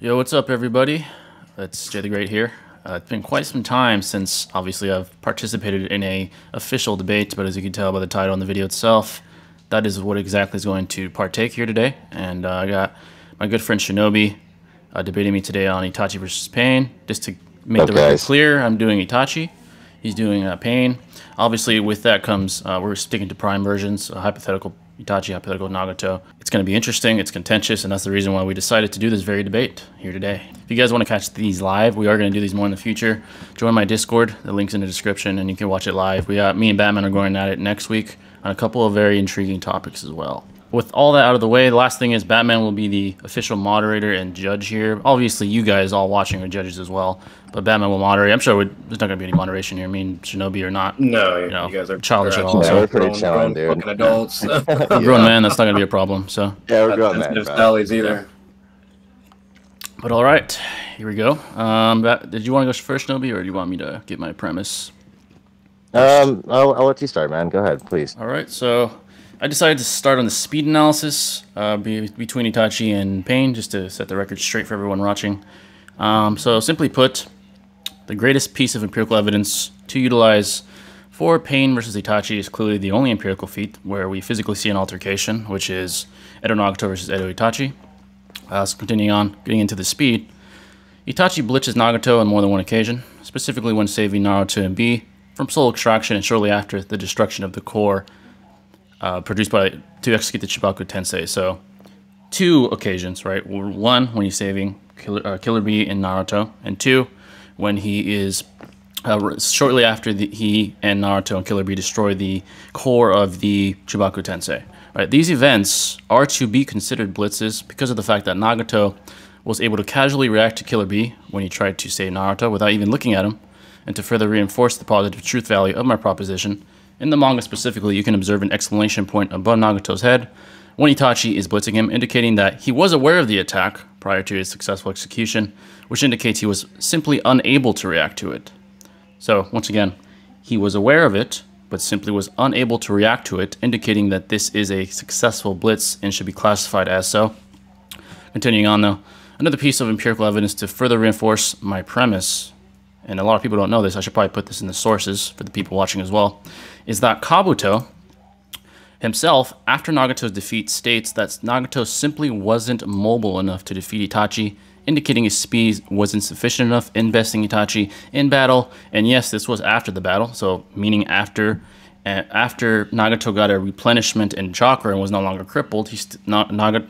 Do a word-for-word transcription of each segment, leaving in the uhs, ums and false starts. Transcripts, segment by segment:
Yo, what's up everybody? It's Jay the Great here. Uh, it's been quite some time since, obviously, I've participated in a official debate, but as you can tell by the title and the video itself, that is what exactly is going to partake here today. And uh, I got my good friend Shinobi uh, debating me today on Itachi versus Pain. Just to make okay. the record clear, I'm doing Itachi. He's doing uh, Pain. Obviously, with that comes, uh, we're sticking to prime versions, uh, hypothetical Itachi, hypothetical Nagato. It's going to be interesting, it's contentious, and that's the reason why we decided to do this very debate here today. If you guys want to catch these live, we are going to do these more in the future. Join my Discord, the link's in the description, and you can watch it live. We got, me and Batman are going at it next week on a couple of very intriguing topics as well. With all that out of the way, the last thing is Batman will be the official moderator and judge here. Obviously, you guys all watching are judges as well, but Batman will moderate. I'm sure we're, there's not going to be any moderation here. I mean, Shinobi or not. No, you, know, you guys are childish at all. Yeah, so. We're pretty childish, dude. Fucking adults. So. Yeah. Grown man, that's not going to be a problem. So yeah, we're grown man. There's alleys either. But all right, here we go. Um, that, did you want to go first, Shinobi, or do you want me to get my premise? Um, I'll, I'll let you start, man. Go ahead, please. All right, so. I decided to start on the speed analysis uh, be between Itachi and Pain, just to set the record straight for everyone watching. Um, so simply put, the greatest piece of empirical evidence to utilize for Pain versus Itachi is clearly the only empirical feat where we physically see an altercation, which is Edo Nagato versus Edo Itachi. Uh, so continuing on, getting into the speed, Itachi blitzes Nagato on more than one occasion, specifically when saving Naruto and B from soul extraction and shortly after the destruction of the core Uh, produced by to execute the Chibaku Tensei. So, two occasions, right? One, when he's saving Killer, uh, Killer B in Naruto, and two, when he is uh, shortly after the, he and Naruto and Killer B destroy the core of the Chibaku Tensei. Right? These events are to be considered blitzes because of the fact that Nagato was able to casually react to Killer B when he tried to save Naruto without even looking at him, and to further reinforce the positive truth value of my proposition. In the manga specifically, you can observe an exclamation point above Nagato's head when Itachi is blitzing him, indicating that he was aware of the attack prior to his successful execution, which indicates he was simply unable to react to it. So, once again, he was aware of it, but simply was unable to react to it, indicating that this is a successful blitz and should be classified as so. Continuing on though, another piece of empirical evidence to further reinforce my premise, and a lot of people don't know this, I should probably put this in the sources for the people watching as well, is that Kabuto himself, after Nagato's defeat, states that Nagato simply wasn't mobile enough to defeat Itachi, indicating his speed was insufficient enough, investing Itachi in battle. And yes, this was after the battle, so meaning after uh, after Nagato got a replenishment in Chakra and was no longer crippled, he st Na Naga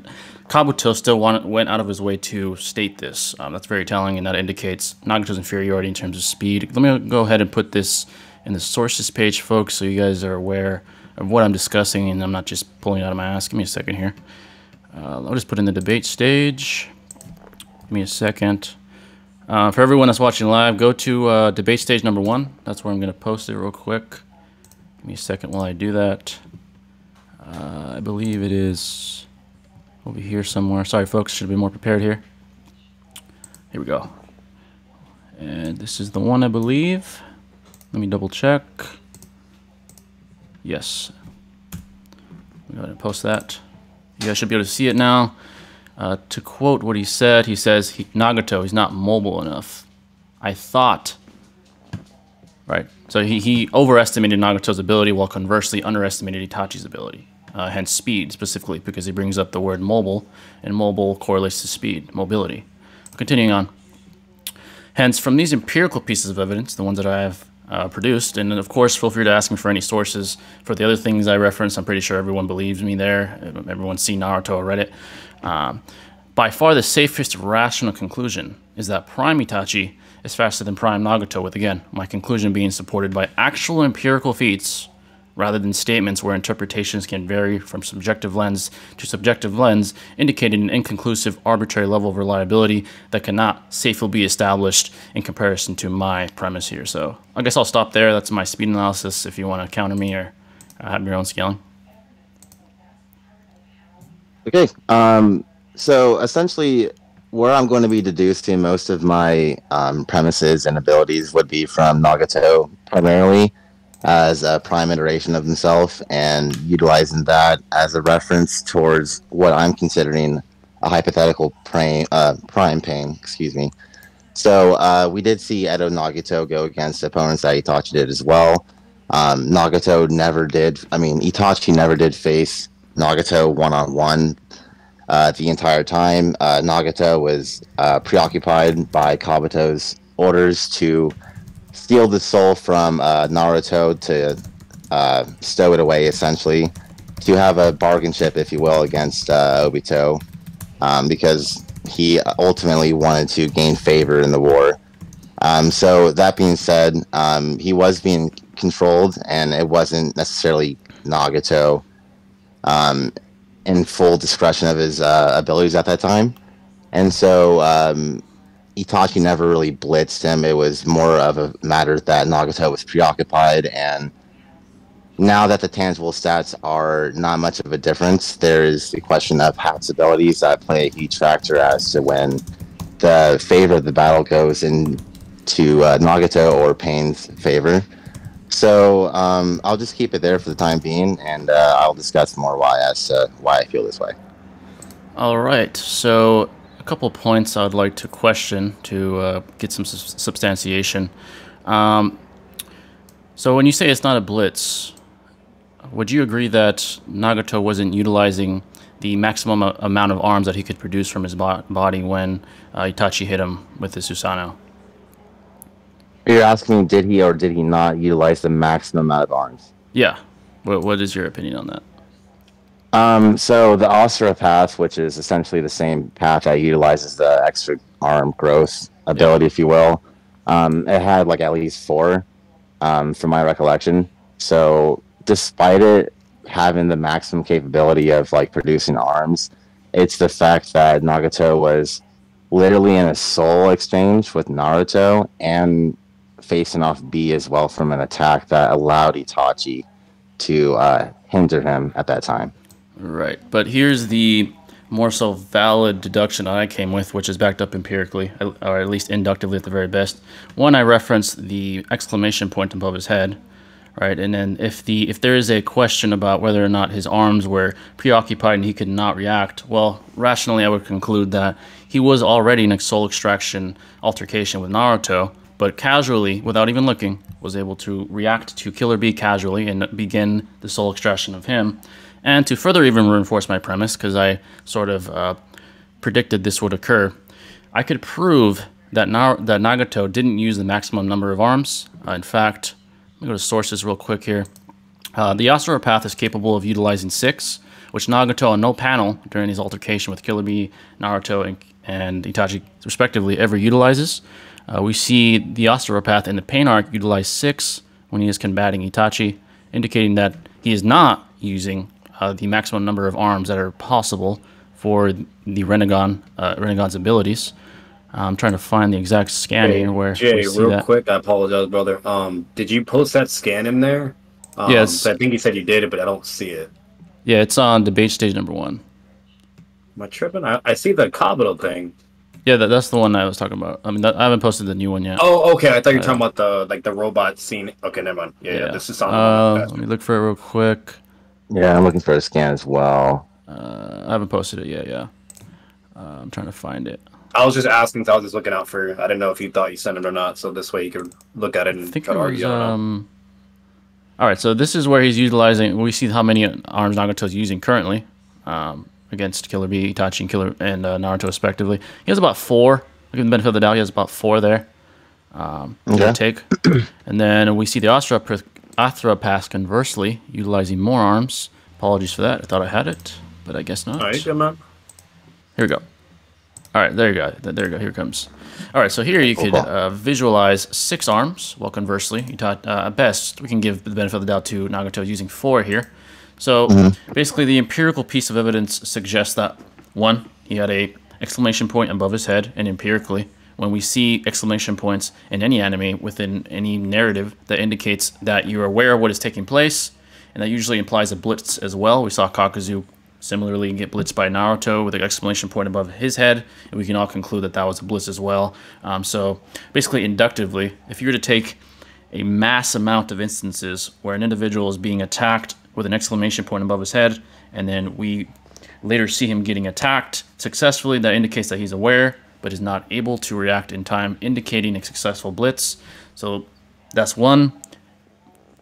Kabuto still wanted, went out of his way to state this. Um, that's very telling, and that indicates Nagato's inferiority in terms of speed. Let me go ahead and put this in the sources page, folks, so you guys are aware of what I'm discussing and I'm not just pulling it out of my ass. Give me a second here. Uh, I'll just put in the debate stage. Give me a second. Uh, for everyone that's watching live, go to uh, debate stage number one. That's where I'm going to post it real quick. Give me a second while I do that. Uh, I believe it is over here somewhere. Sorry, folks, should have been more prepared here. Here we go. And this is the one, I believe. Let me double check. Yes. I'm going to post that. You guys should be able to see it now. Uh, to quote what he said, he says, he, Nagato, he's not mobile enough. I thought. Right. So he, he overestimated Nagato's ability while conversely underestimated Itachi's ability. Uh, hence speed specifically, because he brings up the word mobile, and mobile correlates to speed, mobility. Continuing on. Hence, from these empirical pieces of evidence, the ones that I have Uh, produced, and of course feel free to ask me for any sources for the other things I reference. I'm pretty sure everyone believes me there. Everyone's seen Naruto or Reddit. Um, by far the safest rational conclusion is that Prime Itachi is faster than Prime Nagato, with again my conclusion being supported by actual empirical feats rather than statements where interpretations can vary from subjective lens to subjective lens, indicating an inconclusive, arbitrary level of reliability that cannot safely be established in comparison to my premise here. So I guess I'll stop there. That's my speed analysis if you want to counter me or uh, have your own scaling. Okay. Um, so essentially where I'm going to be deducing most of my um, premises and abilities would be from Nagato primarily, as a prime iteration of himself, and utilizing that as a reference towards what I'm considering a hypothetical prime, uh, prime Pain, excuse me. So uh, we did see Edo Nagato go against opponents that Itachi did as well. Um, Nagato never did, I mean, Itachi never did face Nagato one-on-one uh, the entire time. Uh, Nagato was uh, preoccupied by Kabuto's orders to steal the soul from uh, Naruto to uh, stow it away, essentially, to have a bargain chip, if you will, against uh, Obito, um, because he ultimately wanted to gain favor in the war. Um, so that being said, um, he was being controlled, and it wasn't necessarily Nagato um, in full discretion of his uh, abilities at that time. And so um, Itachi never really blitzed him. It was more of a matter that Nagato was preoccupied, and now that the tangible stats are not much of a difference, there is the question of Hat's abilities that play a huge factor as to when the favor of the battle goes in to uh, Nagato or Pain's favor. So um, I'll just keep it there for the time being, and uh, I'll discuss more why as to why I feel this way. All right. So a couple of points I'd like to question to uh, get some su substantiation. Um, so when you say it's not a blitz, would you agree that Nagato wasn't utilizing the maximum amount of arms that he could produce from his bo body when uh, Itachi hit him with his Susanoo? You're asking, did he or did he not utilize the maximum amount of arms? Yeah. What, what is your opinion on that? Um, so the Asura Path, which is essentially the same path that utilizes the extra arm growth ability, yeah, if you will, um, it had like at least four, um, from my recollection. So despite it having the maximum capability of like producing arms, it's the fact that Nagato was literally in a soul exchange with Naruto and facing off B as well from an attack that allowed Itachi to uh, hinder him at that time. Right, but here's the more so valid deduction I came with, which is backed up empirically, or at least inductively at the very best. One, I referenced the exclamation point above his head, right? And then if the if there is a question about whether or not his arms were preoccupied and he could not react, well, rationally I would conclude that he was already in a soul extraction altercation with Naruto, but casually, without even looking, was able to react to Killer B casually and begin the soul extraction of him. And to further even reinforce my premise, because I sort of uh, predicted this would occur, I could prove that, Na that Nagato didn't use the maximum number of arms. Uh, in fact, let me go to sources real quick here. Uh, the Asura Path is capable of utilizing six, which Nagato on no panel during his altercation with Killer B, Naruto, and, and Itachi respectively ever utilizes. Uh, we see the Asura Path in the Pain arc utilize six when he is combating Itachi, indicating that he is not using uh, the maximum number of arms that are possible for the Rinnegan, uh, Rinnegan's abilities. I'm trying to find the exact scan hey, here where Jay, real that. quick, I apologize, brother. Um, did you post that scan in there? Um, yes. I think you said you did it, but I don't see it. Yeah, it's on debate stage number one. Am I tripping? I, I see the Kabuto thing. Yeah, that, that's the one I was talking about. I mean, that, I haven't posted the new one yet. Oh, okay. I thought you were talking about the like the robot scene. Okay, never mind. Yeah, yeah. yeah this is on. Uh, let me look for it real quick. Yeah, I'm looking for a scan as well. Uh, I haven't posted it yet. Yeah, uh, I'm trying to find it. I was just asking. So I was just looking out for. I didn't know if you thought you sent it or not. So this way you could look at it and I think try it was, to argue. Um, all right. So this is where he's utilizing. We see how many arms Nagato is using currently. Um, against Killer B, Itachi, and Killer and uh, Naruto, respectively. He has about four. I give him the benefit of the doubt. He has about four there. Um, okay. Take. And then we see the Asura Path, conversely, utilizing more arms. Apologies for that. I thought I had it, but I guess not. All right, come on. Here we go. All right, there you go. There you go. Here it comes. All right, so here you could uh, visualize six arms, while conversely, Itachi, uh, best, we can give the benefit of the doubt to Nagato using four here. So mm-hmm. basically the empirical piece of evidence suggests that, one, he had a exclamation point above his head, and empirically, when we see exclamation points in any anime within any narrative, that indicates that you're aware of what is taking place, and that usually implies a blitz as well. We saw Kakuzu similarly get blitzed by Naruto with an exclamation point above his head, and we can all conclude that that was a blitz as well. Um, so basically inductively, if you were to take a mass amount of instances where an individual is being attacked with an exclamation point above his head, and then we later see him getting attacked successfully. That indicates that he's aware, but is not able to react in time, indicating a successful blitz. So that's one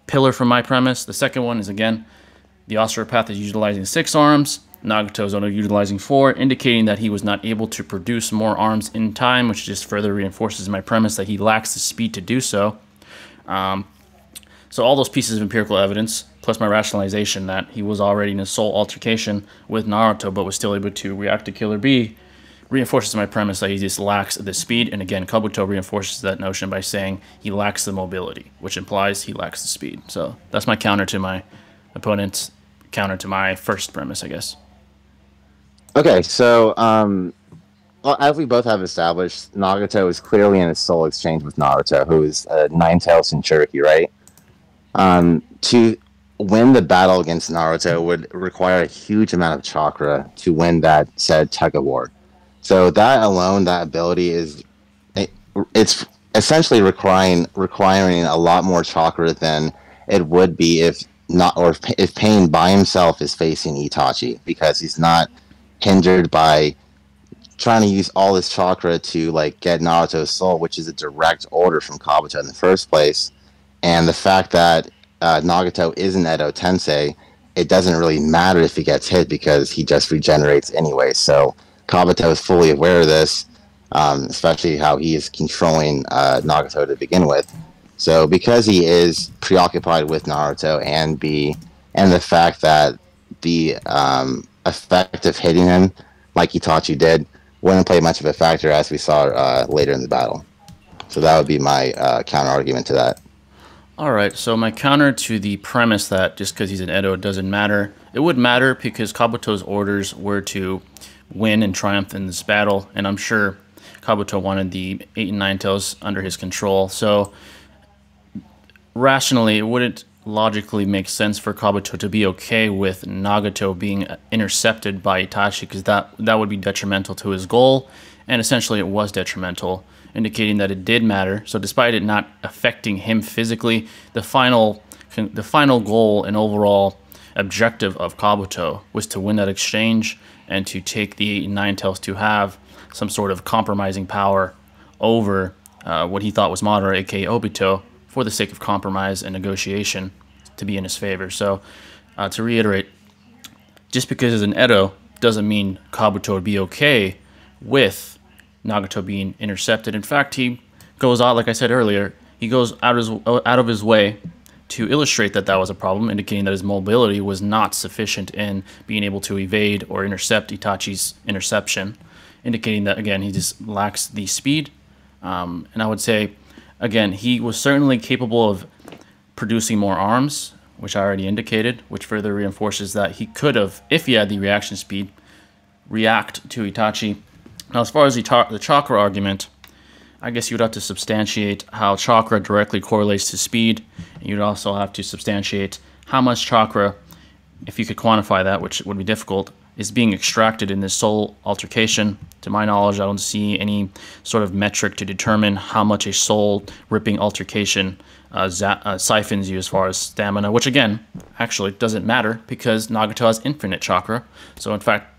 pillar from my premise. The second one is, again, the Asura Path is utilizing six arms. Nagato is only utilizing four, indicating that he was not able to produce more arms in time, which just further reinforces my premise that he lacks the speed to do so. Um, so all those pieces of empirical evidence, plus my rationalization that he was already in a soul altercation with Naruto, but was still able to react to Killer B, reinforces my premise that he just lacks the speed. And again, Kabuto reinforces that notion by saying he lacks the mobility, which implies he lacks the speed. So that's my counter to my opponent's counter to my first premise, I guess. Okay, so um, well, as we both have established, Nagato is clearly in a soul exchange with Naruto, who is a nine-tailed Jinchuriki, right? Um, to win the battle against Naruto would require a huge amount of chakra to win that said tug-of-war. So that alone, that ability is, it, it's essentially requiring requiring a lot more chakra than it would be if not, or if, if Pain by himself is facing Itachi, because he's not hindered by trying to use all this chakra to like get Naruto's soul, which is a direct order from Kabuto in the first place. And the fact that uh, Nagato isn't Edo Tensei, it doesn't really matter if he gets hit because he just regenerates anyway. So Kabuto is fully aware of this, um, especially how he is controlling uh, Nagato to begin with. So because he is preoccupied with Naruto and B, and the fact that the um, effect of hitting him, like Itachi did, wouldn't play much of a factor, as we saw uh, later in the battle. So that would be my uh, counter-argument to that. All right, so my counter to the premise that just because he's an Edo, it doesn't matter. It would matter because Kabuto's orders were to win and triumph in this battle, and I'm sure Kabuto wanted the eight and nine tails under his control. So rationally, it wouldn't logically make sense for Kabuto to be okay with Nagato being intercepted by Itachi, because that, that would be detrimental to his goal, and essentially it was detrimental, indicating that it did matter. So despite it not affecting him physically, the final, the final goal and overall objective of Kabuto was to win that exchange and to take the eight and nine tails to have some sort of compromising power over uh, what he thought was Madara, aka Obito, for the sake of compromise and negotiation to be in his favor. So uh, to reiterate, just because he's an Edo doesn't mean Kabuto would be okay with Nagato being intercepted. In fact, he goes out, like I said earlier, he goes out, his, out of his way to illustrate that that was a problem, indicating that his mobility was not sufficient in being able to evade or intercept Itachi's interception, indicating that, again, he just lacks the speed. Um, and I would say, again, he was certainly capable of producing more arms, which I already indicated, which further reinforces that he could have, if he had the reaction speed, react to Itachi. Now, as far as the, the chakra argument, I guess you'd have to substantiate how chakra directly correlates to speed. And you'd also have to substantiate how much chakra, if you could quantify that, which would be difficult, is being extracted in this soul altercation. To my knowledge, I don't see any sort of metric to determine how much a soul-ripping altercation uh, uh, siphons you as far as stamina, which, again, actually doesn't matter because Nagato has infinite chakra. So, in fact,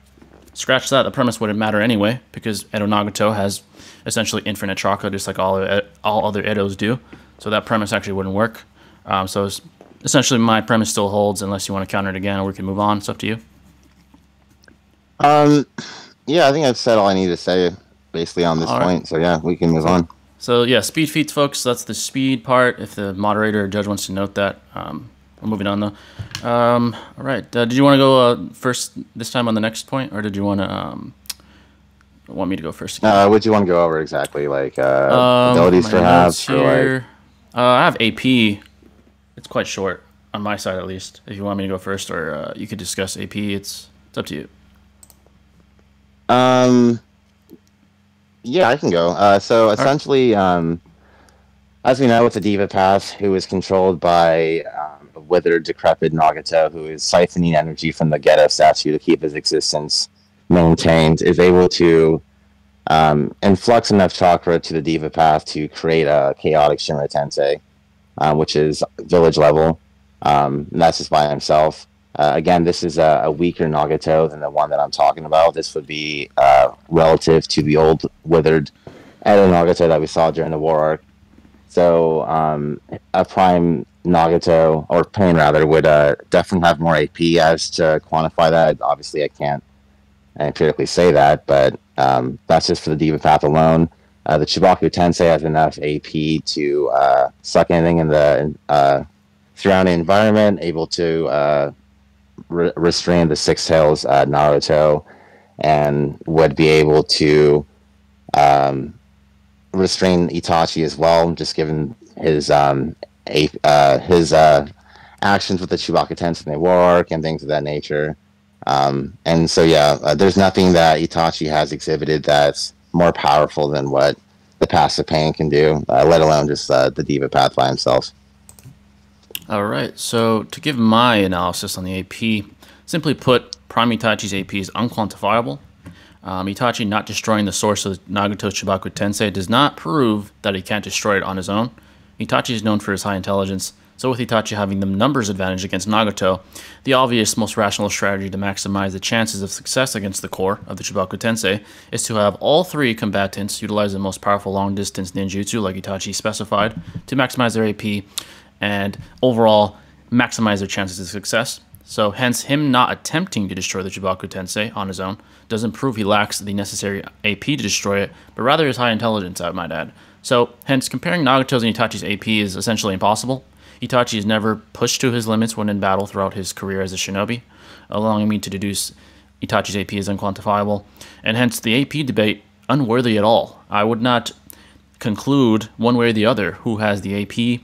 scratch that. The premise wouldn't matter anyway, because Edo Nagato has essentially infinite chakra, just like all, all other Edos do. So that premise actually wouldn't work. Um, so it's essentially my premise still holds, unless you want to counter it again, or we can move on. It's up to you. Um, yeah, I think I've said all I need to say, basically, on this all point. Right. So yeah, we can move on. So yeah, speed feats, folks. That's the speed part, if the moderator or judge wants to note that. Um, we're moving on, though. Um, all right. Uh, did you want to go uh, first this time on the next point, or did you want to um, want me to go first again? Uh, what do you want to go over exactly? Like uh, um, abilities perhaps? Or like... uh, I have A P. It's quite short, on my side at least. If you want me to go first, or uh, you could discuss A P. It's, it's up to you. Um, yeah, I can go. Uh, so essentially... Right. Um, as we know, with the Deva Path, who is controlled by um, a withered, decrepit Nagato, who is siphoning energy from the Geto statue to keep his existence maintained, is able to um, influx enough chakra to the Deva Path to create a chaotic Shinra Tensei, uh, which is village level. Um, and that's just by himself. Uh, again, this is a, a weaker Nagato than the one that I'm talking about. This would be uh, relative to the old withered Edo Nagato that we saw during the war arc. So um, a prime Nagato, or Pain rather, would uh, definitely have more A P. As to quantify that, obviously I can't empirically say that, but um, that's just for the Deva Path alone. Uh, the Chibaku Tensei has enough A P to uh, suck anything in the uh, surrounding environment, able to uh, re restrain the Six Tails uh, Naruto, and would be able to um, restrain Itachi as well, just given his um, a uh, his uh, actions with the Chibaku Tensei in the war arc and things of that nature. Um, and so, yeah, uh, there's nothing that Itachi has exhibited that's more powerful than what the Paths of Pain can do, uh, let alone just uh, the Deva Path by himself. All right, so to give my analysis on the A P, simply put, Prime Itachi's A P is unquantifiable. Um, Itachi not destroying the source of Nagato's Chibaku Tensei does not prove that he can't destroy it on his own. Itachi is known for his high intelligence, so with Itachi having the numbers advantage against Nagato, the obvious, most rational strategy to maximize the chances of success against the core of the Chibaku Tensei is to have all three combatants utilize the most powerful long-distance ninjutsu, like Itachi specified, to maximize their A P and overall maximize their chances of success. So hence, him not attempting to destroy the Chibaku Tensei on his own doesn't prove he lacks the necessary A P to destroy it, but rather his high intelligence, I might add. So hence, comparing Nagato's and Itachi's A P is essentially impossible. Itachi is never pushed to his limits when in battle throughout his career as a shinobi, allowing me to deduce Itachi's A P is unquantifiable, and hence the A P debate unworthy at all. I would not conclude one way or the other who has the A P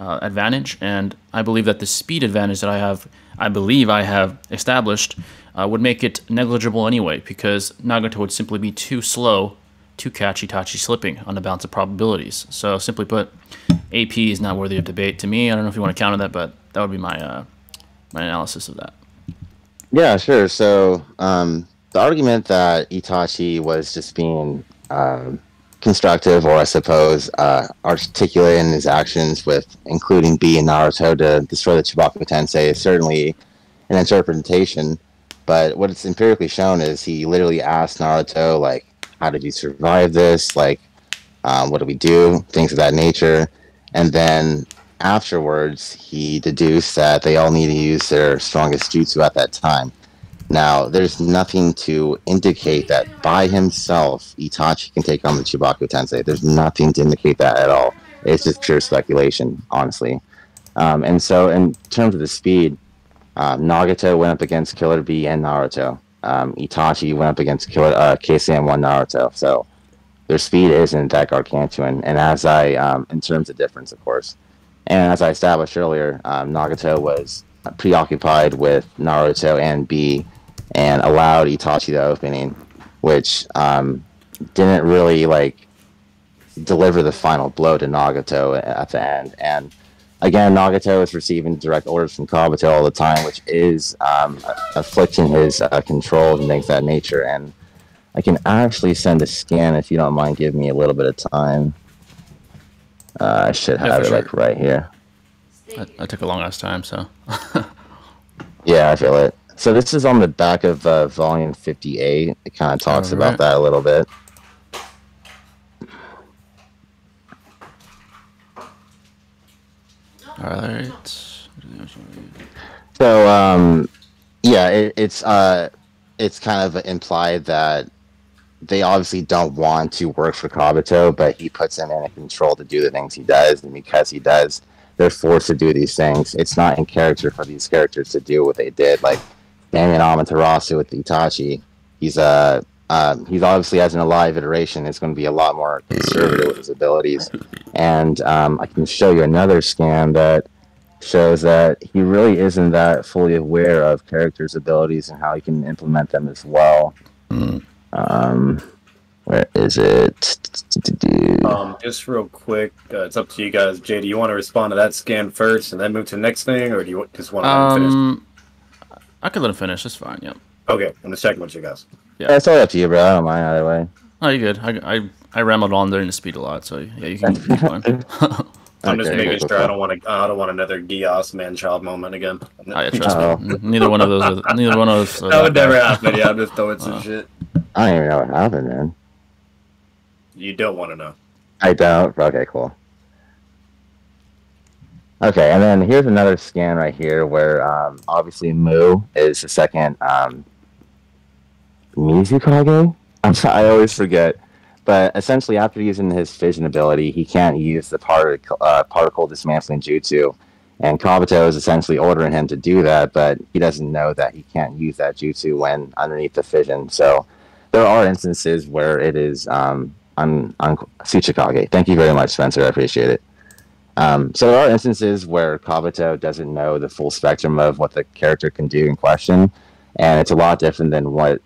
uh, advantage, and I believe that the speed advantage that I have, I believe I have established, uh, would make it negligible anyway, because Nagato would simply be too slow to catch Itachi slipping on the balance of probabilities. So simply put, A P is not worthy of debate to me. I don't know if you want to counter that, but that would be my uh, my analysis of that. Yeah, sure. So um, the argument that Itachi was just being um, constructive, or I suppose uh, articulate in his actions with including B and Naruto to destroy the Chibaku Tensei, is certainly an interpretation. But what it's empirically shown is he literally asked Naruto, like, how did you survive this? Like, um, what do we do? Things of that nature. And then afterwards, he deduced that they all need to use their strongest jutsu at that time. Now, there's nothing to indicate that by himself, Itachi can take on the Chibaku Tensei. There's nothing to indicate that at all. It's just pure speculation, honestly. Um, and so in terms of the speed, uh, Nagato went up against Killer B and Naruto. Um, Itachi went up against Killer, uh, K C M one Naruto, so their speed isn't that gargantuan. And as I, um, in terms of difference, of course, and as I established earlier, um, Nagato was preoccupied with Naruto and B, and allowed Itachi the opening, which um, didn't really like deliver the final blow to Nagato at the end. And again, Nagato is receiving direct orders from Kabuto all the time, which is um, afflicting his uh, control and things of that nature. And I can actually send a scan if you don't mind giving me a little bit of time. Uh, I should have yeah, it sure. like right here. I, I took a long ass time, so. Yeah, I feel it. So this is on the back of uh, volume fifty-eight. It kind of talks all about right. that a little bit. All right. So, um, yeah, it, it's uh, it's kind of implied that they obviously don't want to work for Kabuto, but he puts them in a control to do the things he does, and because he does, they're forced to do these things. It's not in character for these characters to do what they did. Like, Damien Amaterasu with Itachi, he's uh, um, he's obviously, as an alive iteration, is going to be a lot more conservative with his abilities. And um, I can show you another scan that shows that he really isn't that fully aware of characters' abilities and how he can implement them as well. Mm. Um, where is it? Um, just real quick, uh, it's up to you guys. Jay, do you want to respond to that scan first and then move to the next thing, or do you just want to um, finish? I could let him finish. It's fine. Yep. Okay, I'm just checking with you guys. Yeah, yeah, it's all up to you, bro. I don't mind either way. Oh, you're good. I I I rambled on during the speed a lot, so yeah, you can keep going. I'm okay, just making sure I don't want to. Uh, I don't want another Geass man-child moment again. I trust oh. me. Neither one of those. Are, neither one of those. That would never happen. Yeah, I'm just throwing some shit. I don't even know what happened, man. You don't want to know. I don't. Okay, cool. Okay, and then here's another scan right here where um, obviously Mu is the second um, Mizukage. I'm sorry, I always forget. But essentially, after using his fission ability, he can't use the partic uh, particle dismantling jutsu. And Kabuto is essentially ordering him to do that, but he doesn't know that he can't use that jutsu when underneath the fission. So there are instances where it is um, un un Tsuchikage. Thank you very much, Spencer. I appreciate it. Um, so there are instances where Kabuto doesn't know the full spectrum of what the character can do in question. And it's a lot different than what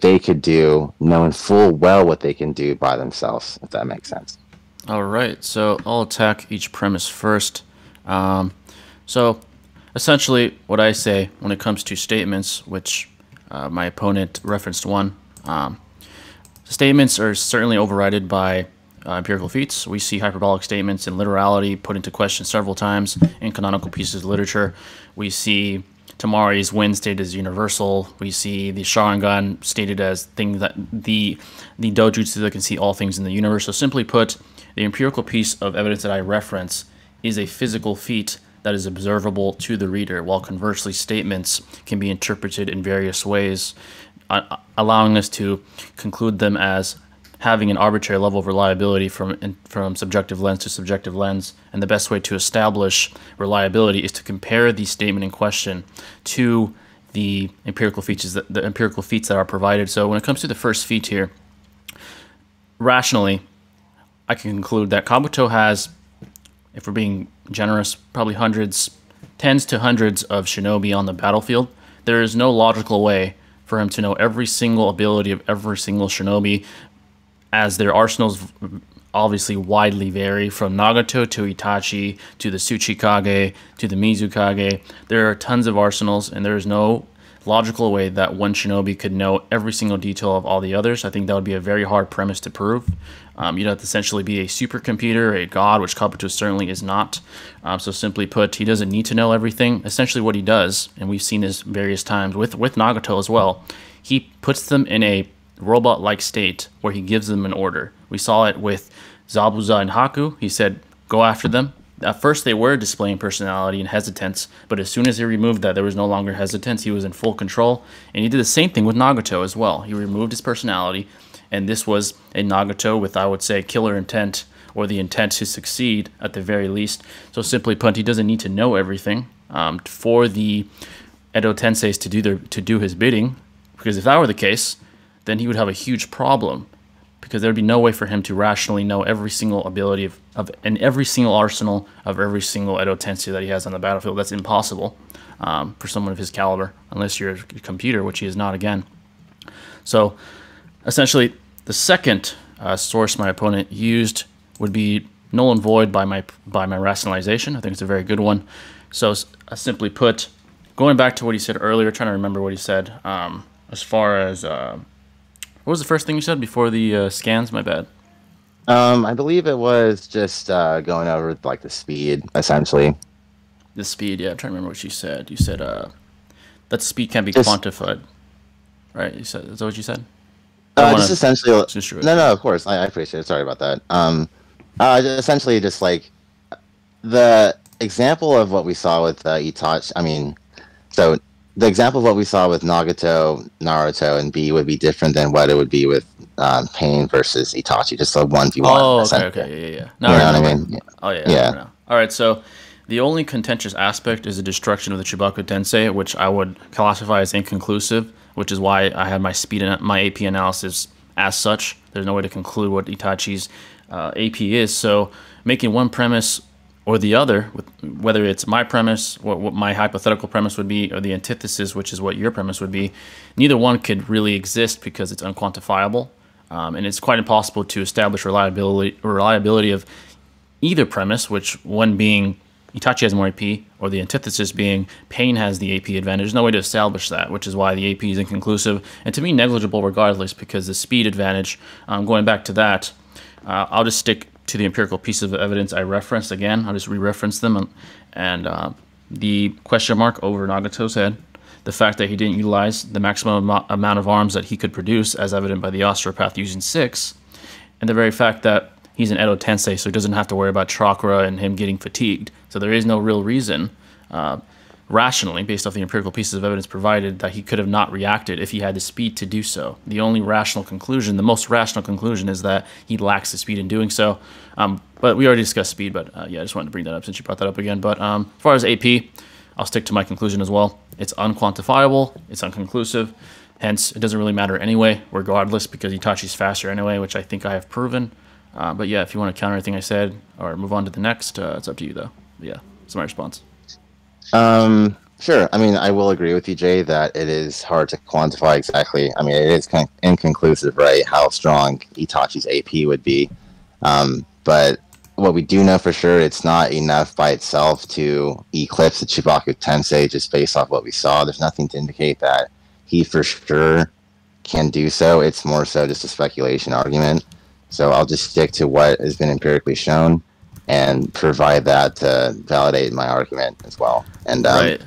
they could do, knowing full well what they can do by themselves, if that makes sense. All right, so I'll attack each premise first. Um, so essentially what I say when it comes to statements, which uh, my opponent referenced one, um, statements are certainly overridden by uh, empirical feats. We see hyperbolic statements and literality put into question several times in canonical pieces of literature. We see Tamari's win stated as universal. We see the Sharingan stated as things that the the Dojutsu that can see all things in the universe. So simply put, the empirical piece of evidence that I reference is a physical feat that is observable to the reader, while conversely statements can be interpreted in various ways, uh, allowing us to conclude them as having an arbitrary level of reliability from from subjective lens to subjective lens. And the best way to establish reliability is to compare the statement in question to the empirical features that the empirical feats that are provided. So when it comes to the first feat here, rationally, I can conclude that Kabuto has, if we're being generous, probably hundreds, tens to hundreds of shinobi on the battlefield. There is no logical way for him to know every single ability of every single shinobi, as their arsenals obviously widely vary from Nagato to Itachi to the Tsuchikage to the Mizukage. There are tons of arsenals, and there is no logical way that one shinobi could know every single detail of all the others. I think that would be a very hard premise to prove. Um, you'd have to essentially be a supercomputer, a god, which Kabuto certainly is not. Um, so simply put, he doesn't need to know everything. Essentially what he does, and we've seen this various times with, with Nagato as well, he puts them in a robot-like state where he gives them an order. We saw it with Zabuza and Haku. He said, go after them. At first, they were displaying personality and hesitance, but as soon as he removed that, there was no longer hesitance. He was in full control, and he did the same thing with Nagato as well. He removed his personality, and this was a Nagato with, I would say, killer intent, or the intent to succeed at the very least. So simply put, he doesn't need to know everything um, for the Edo Tenseis to do, their, to do his bidding, because if that were the case, then he would have a huge problem, because there would be no way for him to rationally know every single ability of, of and every single arsenal of every single Edo Tensei that he has on the battlefield. That's impossible um, for someone of his caliber, unless you're a computer, which he is not again. So essentially, the second uh, source my opponent used would be null and void by my, by my rationalization. I think it's a very good one. So uh, simply put, going back to what he said earlier, trying to remember what he said um, as far as... Uh, what was the first thing you said before the uh, scans? My bad. Um, I believe it was just uh, going over like the speed, essentially. The speed, yeah. I'm trying to remember what you said. You said uh, that speed can't be just quantified, right? You said, is that what you said? Uh, just wanna... essentially. Just no, no, of course. I, I appreciate it. Sorry about that. Um, uh, essentially, just like the example of what we saw with uh, Itachi. I mean, so. The example of what we saw with Nagato, Naruto, and B would be different than what it would be with um, Pain versus Itachi, just a one v one. Oh, okay, okay, yeah, yeah. No, you know no, what I mean? No. Oh, yeah, yeah. No, no. All right, so the only contentious aspect is the destruction of the Chibaku Tensei, which I would classify as inconclusive, which is why I had my speed and my A P analysis as such. There's no way to conclude what Itachi's uh, A P is, so making one premise or the other, whether it's my premise, what, what my hypothetical premise would be, or the antithesis, which is what your premise would be, neither one could really exist because it's unquantifiable, um, and it's quite impossible to establish reliability reliability of either premise, which one being Itachi has more A P, or the antithesis being Pain has the A P advantage. There's no way to establish that, which is why the A P is inconclusive, and to me negligible regardless, because the speed advantage, um, going back to that, uh, I'll just stick to the empirical piece of evidence I referenced. Again, I'll just re-reference them. And, and uh, the question mark over Nagato's head, the fact that he didn't utilize the maximum amount of arms that he could produce, as evident by the Asura Path using six, and the very fact that he's an Edo Tensei, so he doesn't have to worry about chakra and him getting fatigued. So there is no real reason, uh, rationally, based off the empirical pieces of evidence provided, that he could have not reacted if he had the speed to do so. The only rational conclusion, the most rational conclusion, is that he lacks the speed in doing so. Um, but we already discussed speed, but uh, yeah, I just wanted to bring that up since you brought that up again. But um, as far as A P, I'll stick to my conclusion as well. It's unquantifiable, it's unconclusive, hence it doesn't really matter anyway, regardless, because Itachi's faster anyway, which I think I have proven. Uh, but yeah, if you want to counter anything I said or move on to the next, uh, it's up to you though. But yeah, that's my response. Um, sure. I mean, I will agree with you, Jay, that it is hard to quantify exactly. I mean, it is kind of inconclusive, right? How strong Itachi's A P would be. Um, but what we do know for sure, it's not enough by itself to eclipse the Chibaku Tensei just based off what we saw. There's nothing to indicate that he for sure can do so. It's more so just a speculation argument. So I'll just stick to what has been empirically shown and provide that to validate my argument as well. And um, right.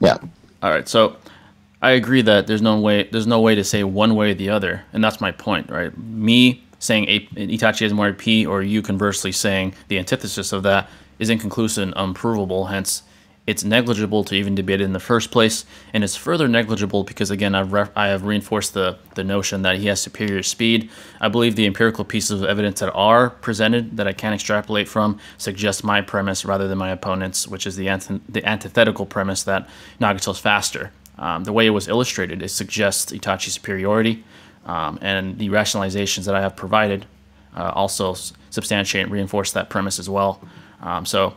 Yeah. All right. So I agree that there's no way there's no way to say one way or the other, and that's my point, right? Me saying Itachi has more A P, or you conversely saying the antithesis of that, is inconclusive and unprovable. Hence, it's negligible to even debate it in the first place, and it's further negligible because, again, I've ref I have reinforced the, the notion that he has superior speed. I believe the empirical pieces of evidence that are presented, that I can extrapolate from, suggest my premise rather than my opponent's, which is the, anti the antithetical premise that Nagato's faster. Um, the way it was illustrated, it suggests Itachi's superiority, um, and the rationalizations that I have provided uh, also substantiate and reinforce that premise as well. Um, so...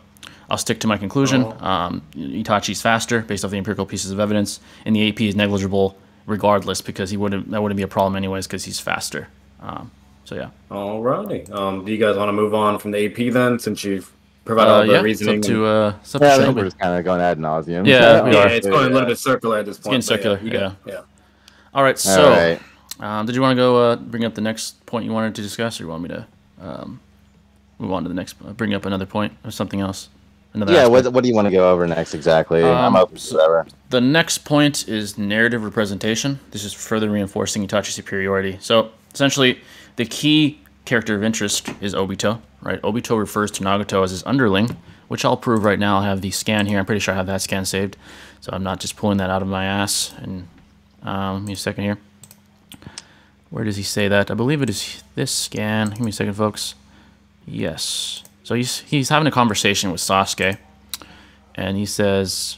I'll stick to my conclusion. Um, Itachi's faster based off the empirical pieces of evidence, and the A P is negligible regardless because he wouldn't. That wouldn't be a problem anyways because he's faster. Um, so yeah. Alrighty. Um, do you guys want to move on from the A P then, since you've provided uh, all the yeah, reasoning? It's up to, uh, it's up yeah, to we're just kind of going ad nauseum. Yeah, so. yeah, it's going yeah. a little bit circular at this point. It's getting circular. Yeah. Yeah. yeah. All right. So, all right. Um, did you want to go uh, bring up the next point you wanted to discuss, or you want me to um, move on to the next? Uh, bring up another point or something else. Yeah, what, what do you want to go over next exactly? Um, I'm open to whatever. The next point is narrative representation. This is further reinforcing Itachi's superiority. So essentially, the key character of interest is Obito, right? Obito refers to Nagato as his underling, which I'll prove right now. I have the scan here. I'm pretty sure I have that scan saved, so I'm not just pulling that out of my ass. And um, give me a second here. Where does he say that? I believe it is this scan. Give me a second, folks. Yes. So he's, he's having a conversation with Sasuke, and he says,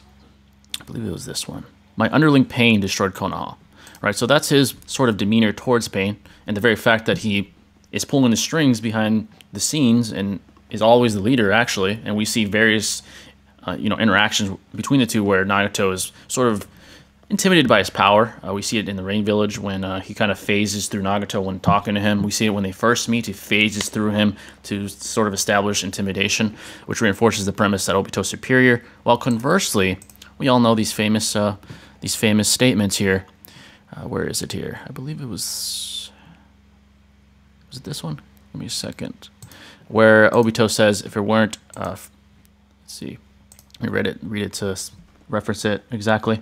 I believe it was this one, my underling Pain destroyed Konoha, right? So that's his sort of demeanor towards Pain, and the very fact that he is pulling the strings behind the scenes and is always the leader, actually, and we see various, uh, you know, interactions between the two where Nagato is sort of intimidated by his power. Uh, we see it in the Rain Village when uh, he kind of phases through Nagato when talking to him. We see it when they first meet. He phases through him to sort of establish intimidation, which reinforces the premise that Obito's superior. While conversely, we all know these famous uh, these famous statements here. Uh, where is it here? I believe it was... Was it this one? Give me a second. Where Obito says, if it weren't... Uh, let's see. Let me read it, read it to reference it exactly.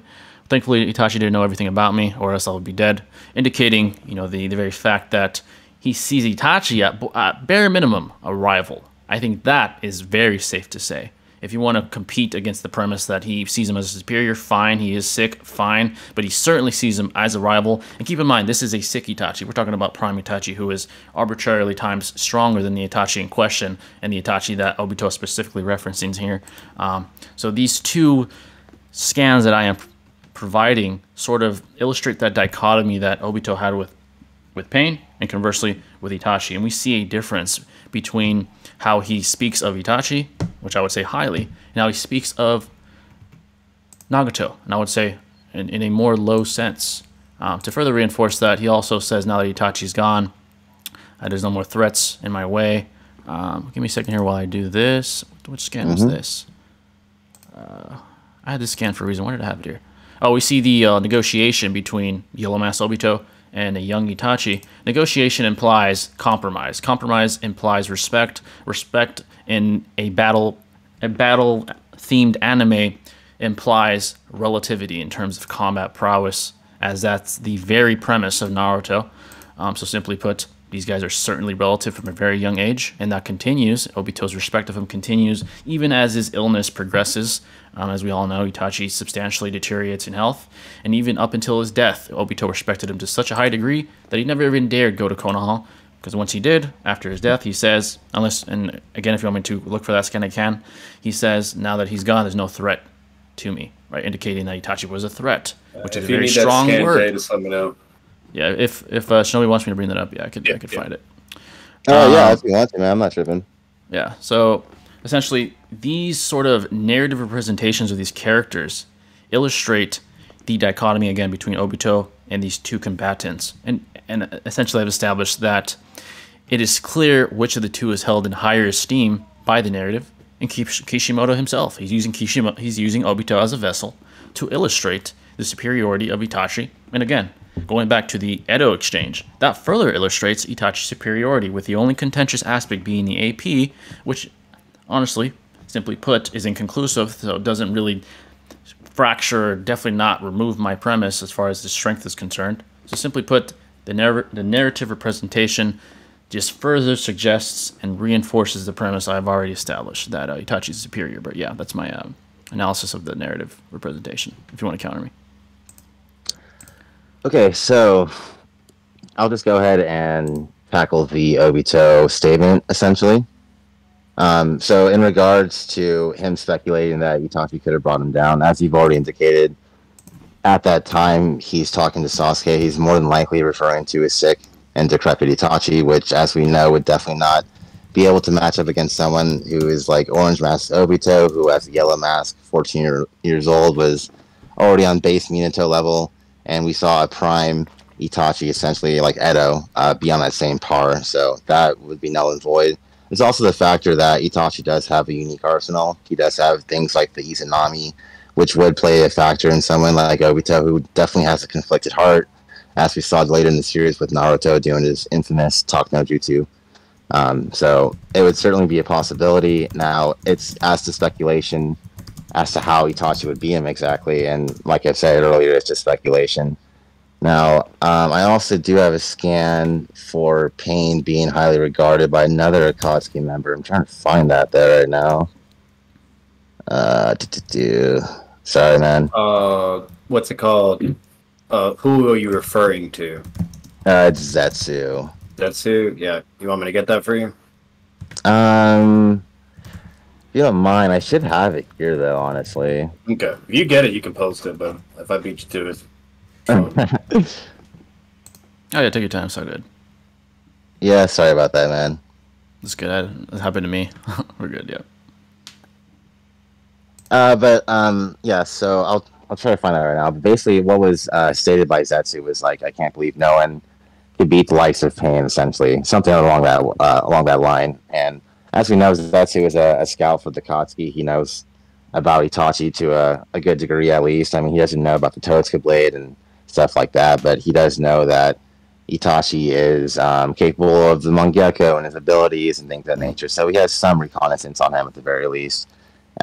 Thankfully, Itachi didn't know everything about me, or else I would be dead, indicating, you know, the, the very fact that he sees Itachi at, at bare minimum a rival. I think that is very safe to say. If you want to compete against the premise that he sees him as a superior, fine. He is sick, fine. But he certainly sees him as a rival. And keep in mind, this is a sick Itachi. We're talking about Prime Itachi, who is arbitrarily times stronger than the Itachi in question, and the Itachi that Obito is specifically referencing here. Um, so these two scans that I am... providing sort of illustrate that dichotomy that Obito had with with Pain, and conversely with Itachi, and we see a difference between how he speaks of Itachi, which I would say highly, and how he speaks of Nagato, and I would say in, in a more low sense. Um, to further reinforce that, he also says, now that Itachi's gone, uh, there's no more threats in my way. Um, give me a second here while I do this. Which scan mm-hmm. was this? Uh, I had this scan for a reason. Why did I have it here? Oh, we see the uh, negotiation between Yellow Mask Obito and a young Itachi. Negotiation implies compromise. Compromise implies respect. Respect in a battle, a battle-themed anime implies relativity in terms of combat prowess, as that's the very premise of Naruto. Um, so simply put, these guys are certainly relative from a very young age, and that continues. Obito's respect of him continues even as his illness progresses. Um, as we all know, Itachi substantially deteriorates in health, and even up until his death, Obito respected him to such a high degree that he never even dared go to Konoha, because once he did, after his death, he says, unless, and again, if you want me to look for that scan, I can, he says, now that he's gone, there's no threat to me, right? Indicating that Itachi was a threat, which uh, is a very strong word. If you need that scan, Jay, just let me know. Yeah, if if uh, Shinobi wants me to bring that up, yeah, I could yeah, I could yeah. find it. Oh uh, yeah, if you want to, man, I'm not tripping. Yeah, so essentially, these sort of narrative representations of these characters illustrate the dichotomy again between Obito and these two combatants, and and essentially I've established that it is clear which of the two is held in higher esteem by the narrative, and Kish Kishimoto himself. He's using Kishimoto, he's using Obito as a vessel to illustrate the superiority of Itachi, and again, going back to the Edo exchange, that further illustrates Itachi's superiority, with the only contentious aspect being the A P, which, honestly, simply put, is inconclusive, so it doesn't really fracture, definitely not remove my premise as far as the strength is concerned. So simply put, the, narr the narrative representation just further suggests and reinforces the premise I've already established, that uh, Itachi is superior. But yeah, that's my um, analysis of the narrative representation, if you want to counter me. Okay, so I'll just go ahead and tackle the Obito statement, essentially. Um, so in regards to him speculating that Itachi could have brought him down, as you've already indicated, at that time he's talking to Sasuke. He's more than likely referring to his sick and decrepit Itachi, which, as we know, would definitely not be able to match up against someone who is like Orange Mask Obito, who has a yellow mask, fourteen year, years old, was already on base Minato level. And we saw a prime Itachi, essentially, like Edo, uh, be on that same par. So that would be null and void. There's also the factor that Itachi does have a unique arsenal. He does have things like the Izanami, which would play a factor in someone like Obito, who definitely has a conflicted heart, as we saw later in the series with Naruto doing his infamous Talk No Jutsu. Um, so it would certainly be a possibility. Now, it's as to speculation as to how Itachi would be him exactly, and like I said earlier, it's just speculation. Now, um, I also do have a scan for Pain being highly regarded by another Akatsuki member. I'm trying to find that there right now. Uh, do, do, do. Sorry, man. Uh, what's it called? Uh, who are you referring to? Uh, it's Zetsu. Zetsu? Yeah. You want me to get that for you? Um... If you don't mind, I should have it here, though, honestly. Okay. If you get it, you can post it, but if I beat you to it... Um... oh, yeah, take your time. So good. Yeah, sorry about that, man. That's good. That happened to me. We're good, yeah. Uh, but, um, yeah, so I'll, I'll try to find out right now. But basically, what was uh, stated by Zetsu was, like, I can't believe no one could beat the likes of Pain, essentially. Something along that, uh, along that line, and... As we know, Zetsu is a, a scout for the Akatsuki. He knows about Itachi to a, a good degree, at least. I mean, he doesn't know about the Totsuka Blade and stuff like that, but he does know that Itachi is um, capable of the Mangekyo and his abilities and things of that nature. So he has some reconnaissance on him, at the very least.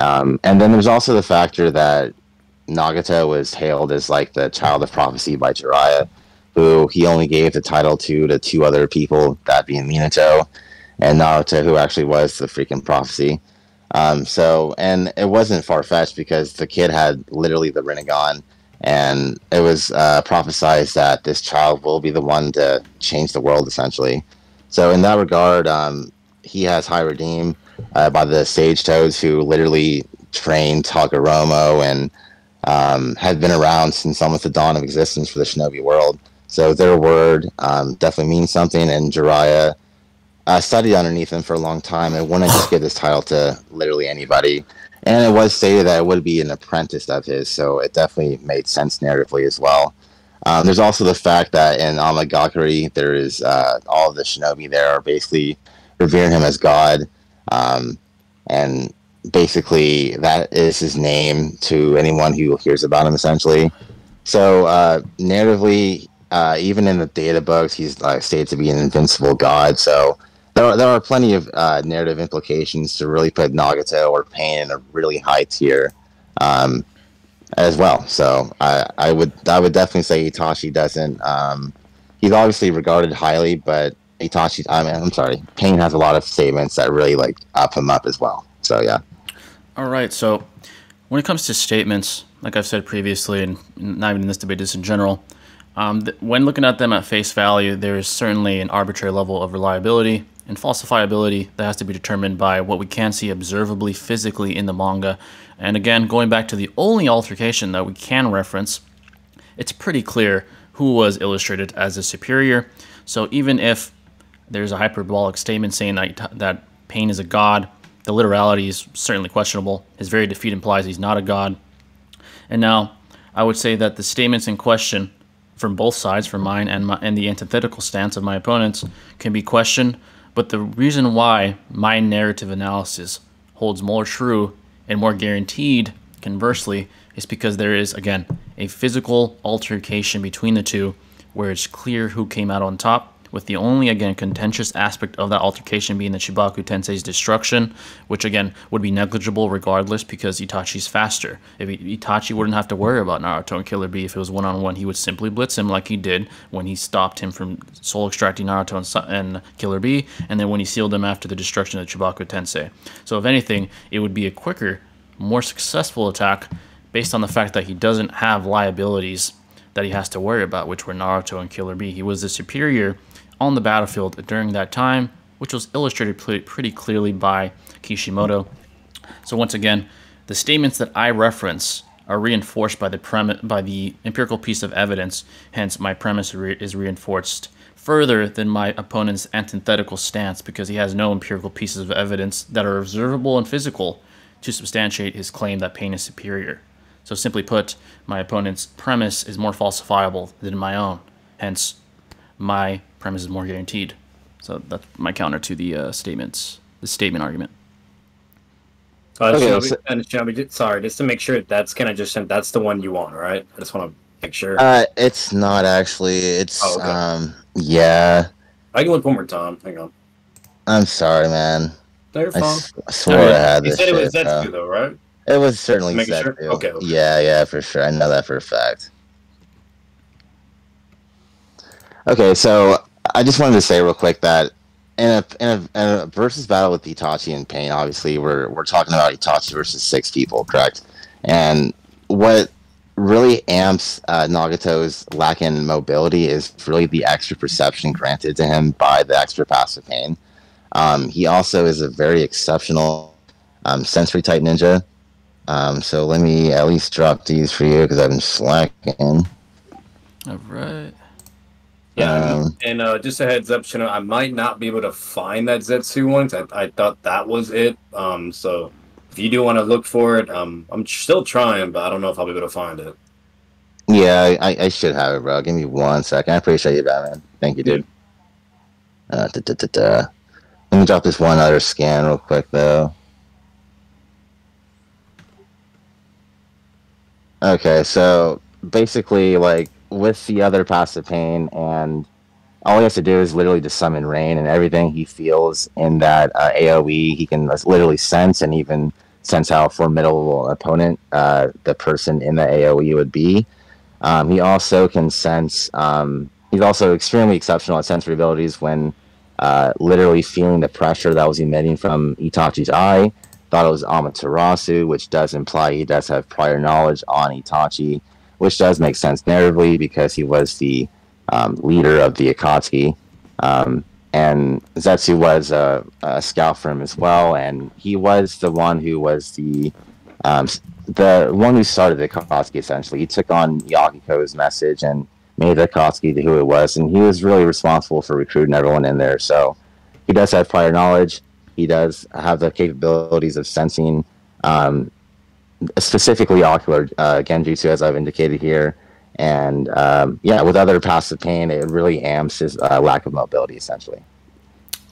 Um, and then there's also the factor that Nagato was hailed as like the child of prophecy by Jiraiya, who he only gave the title to to two other people, that being Minato and Naruto, who actually was the freaking prophecy. Um, so, and it wasn't far-fetched, because the kid had literally the Rinnegan, and it was uh, prophesied that this child will be the one to change the world, essentially. So in that regard, um, he has high redeem uh, by the Sage Toads, who literally trained Hagoromo and um, had been around since almost the dawn of existence for the Shinobi world. So their word um, definitely means something, and Jiraiya I uh, studied underneath him for a long time and wouldn't just give this title to literally anybody. And it was stated that it would be an apprentice of his, so it definitely made sense narratively as well. Um, there's also the fact that in Amagakure, there is uh, all of the shinobi there are basically revering him as God. Um, and basically that is his name to anyone who hears about him, essentially. So uh, narratively, uh, even in the data books, he's uh, stated to be an invincible god. So there are, there are plenty of uh, narrative implications to really put Nagato or Pain in a really high tier um, as well. So I, I would I would definitely say Itachi doesn't. Um, he's obviously regarded highly, but Itachi, I mean, I'm sorry, Pain has a lot of statements that really like up him up as well. So yeah. All right. So when it comes to statements, like I've said previously, and not even in this debate, just in general, um, when looking at them at face value, there is certainly an arbitrary level of reliability and falsifiability that has to be determined by what we can see observably physically in the manga. And again, going back to the only altercation that we can reference, it's pretty clear who was illustrated as a superior. So even if there's a hyperbolic statement saying that, that Pain is a god, the literality is certainly questionable. His very defeat implies he's not a god. And now, I would say that the statements in question from both sides, from mine and, my, and the antithetical stance of my opponents, can be questioned. But the reason why my narrative analysis holds more true and more guaranteed, conversely, is because there is, again, a physical altercation between the two where it's clear who came out on top, with the only, again, contentious aspect of that altercation being the Chibaku Tensei's destruction, which, again, would be negligible regardless because Itachi's faster. If Itachi wouldn't have to worry about Naruto and Killer B if it was one-on-one. He would simply blitz him like he did when he stopped him from soul-extracting Naruto and, and Killer B, and then when he sealed him after the destruction of the Chibaku Tensei. So, if anything, it would be a quicker, more successful attack based on the fact that he doesn't have liabilities that he has to worry about, which were Naruto and Killer B. He was the superior on the battlefield during that time, which was illustrated pretty clearly by Kishimoto. So once again, the statements that I reference are reinforced by the premise, by the empirical piece of evidence, hence my premise re is reinforced further than my opponent's antithetical stance because he has no empirical pieces of evidence that are observable and physical to substantiate his claim that Pain is superior. So simply put, my opponent's premise is more falsifiable than my own, hence my premise is more guaranteed. So that's my counter to the uh, statements, the statement argument. Uh, okay, Shinobi, so, and Shinobi, sorry, just to make sure, that's kind of just that's the one you want, right? I just want to make sure. Uh, it's not actually. It's oh, okay. um, yeah. I can look one more time. Hang on. I'm sorry, man. No, you're fine. I, I swear no, I had you this. You said shit, it was Zetsu, though. though, right? It was certainly Zetsu. Sure? Okay, okay. Yeah, yeah, for sure. I know that for a fact. Okay, so I just wanted to say real quick that in a, in a, in a versus battle with Itachi and Pain, obviously we're we're talking about Itachi versus six people, correct? And what really amps uh, Nagato's lack in mobility is really the extra perception granted to him by the extra passive Pain. Um, he also is a very exceptional um, sensory type ninja. Um, so let me at least drop these for you because I've been slacking. All right. Yeah, um, and uh, just a heads up, you know, I might not be able to find that Zetsu one. I, I thought that was it. Um, so if you do want to look for it, um, I'm still trying, but I don't know if I'll be able to find it. Yeah, I, I should have it, bro. Give me one second. I appreciate you, Batman. Thank you, dude. Uh, da, da, da, da. Let me drop this one other scan real quick, though. Okay, so basically, like, with the other passive Pain, and all he has to do is literally just summon Rain, and everything he feels in that uh, A O E he can literally sense, and even sense how formidable opponent uh, the person in the A O E would be. Um, he also can sense, um, he's also extremely exceptional at sensory abilities when uh, literally feeling the pressure that was emitting from Itachi's eye. Thought it was Amaterasu, which does imply he does have prior knowledge on Itachi, which does make sense narratively because he was the um, leader of the Akatsuki. Um, and Zetsu was a, a scout for him as well, and he was the one who was the um, the one who started the Akatsuki, essentially. He took on Yagiko's message and made the Akatsuki who it was, and he was really responsible for recruiting everyone in there. So he does have prior knowledge. He does have the capabilities of sensing um, specifically ocular uh, Genjutsu, as I've indicated here, and um, yeah, with other passive Pain, it really amps his uh, lack of mobility, essentially.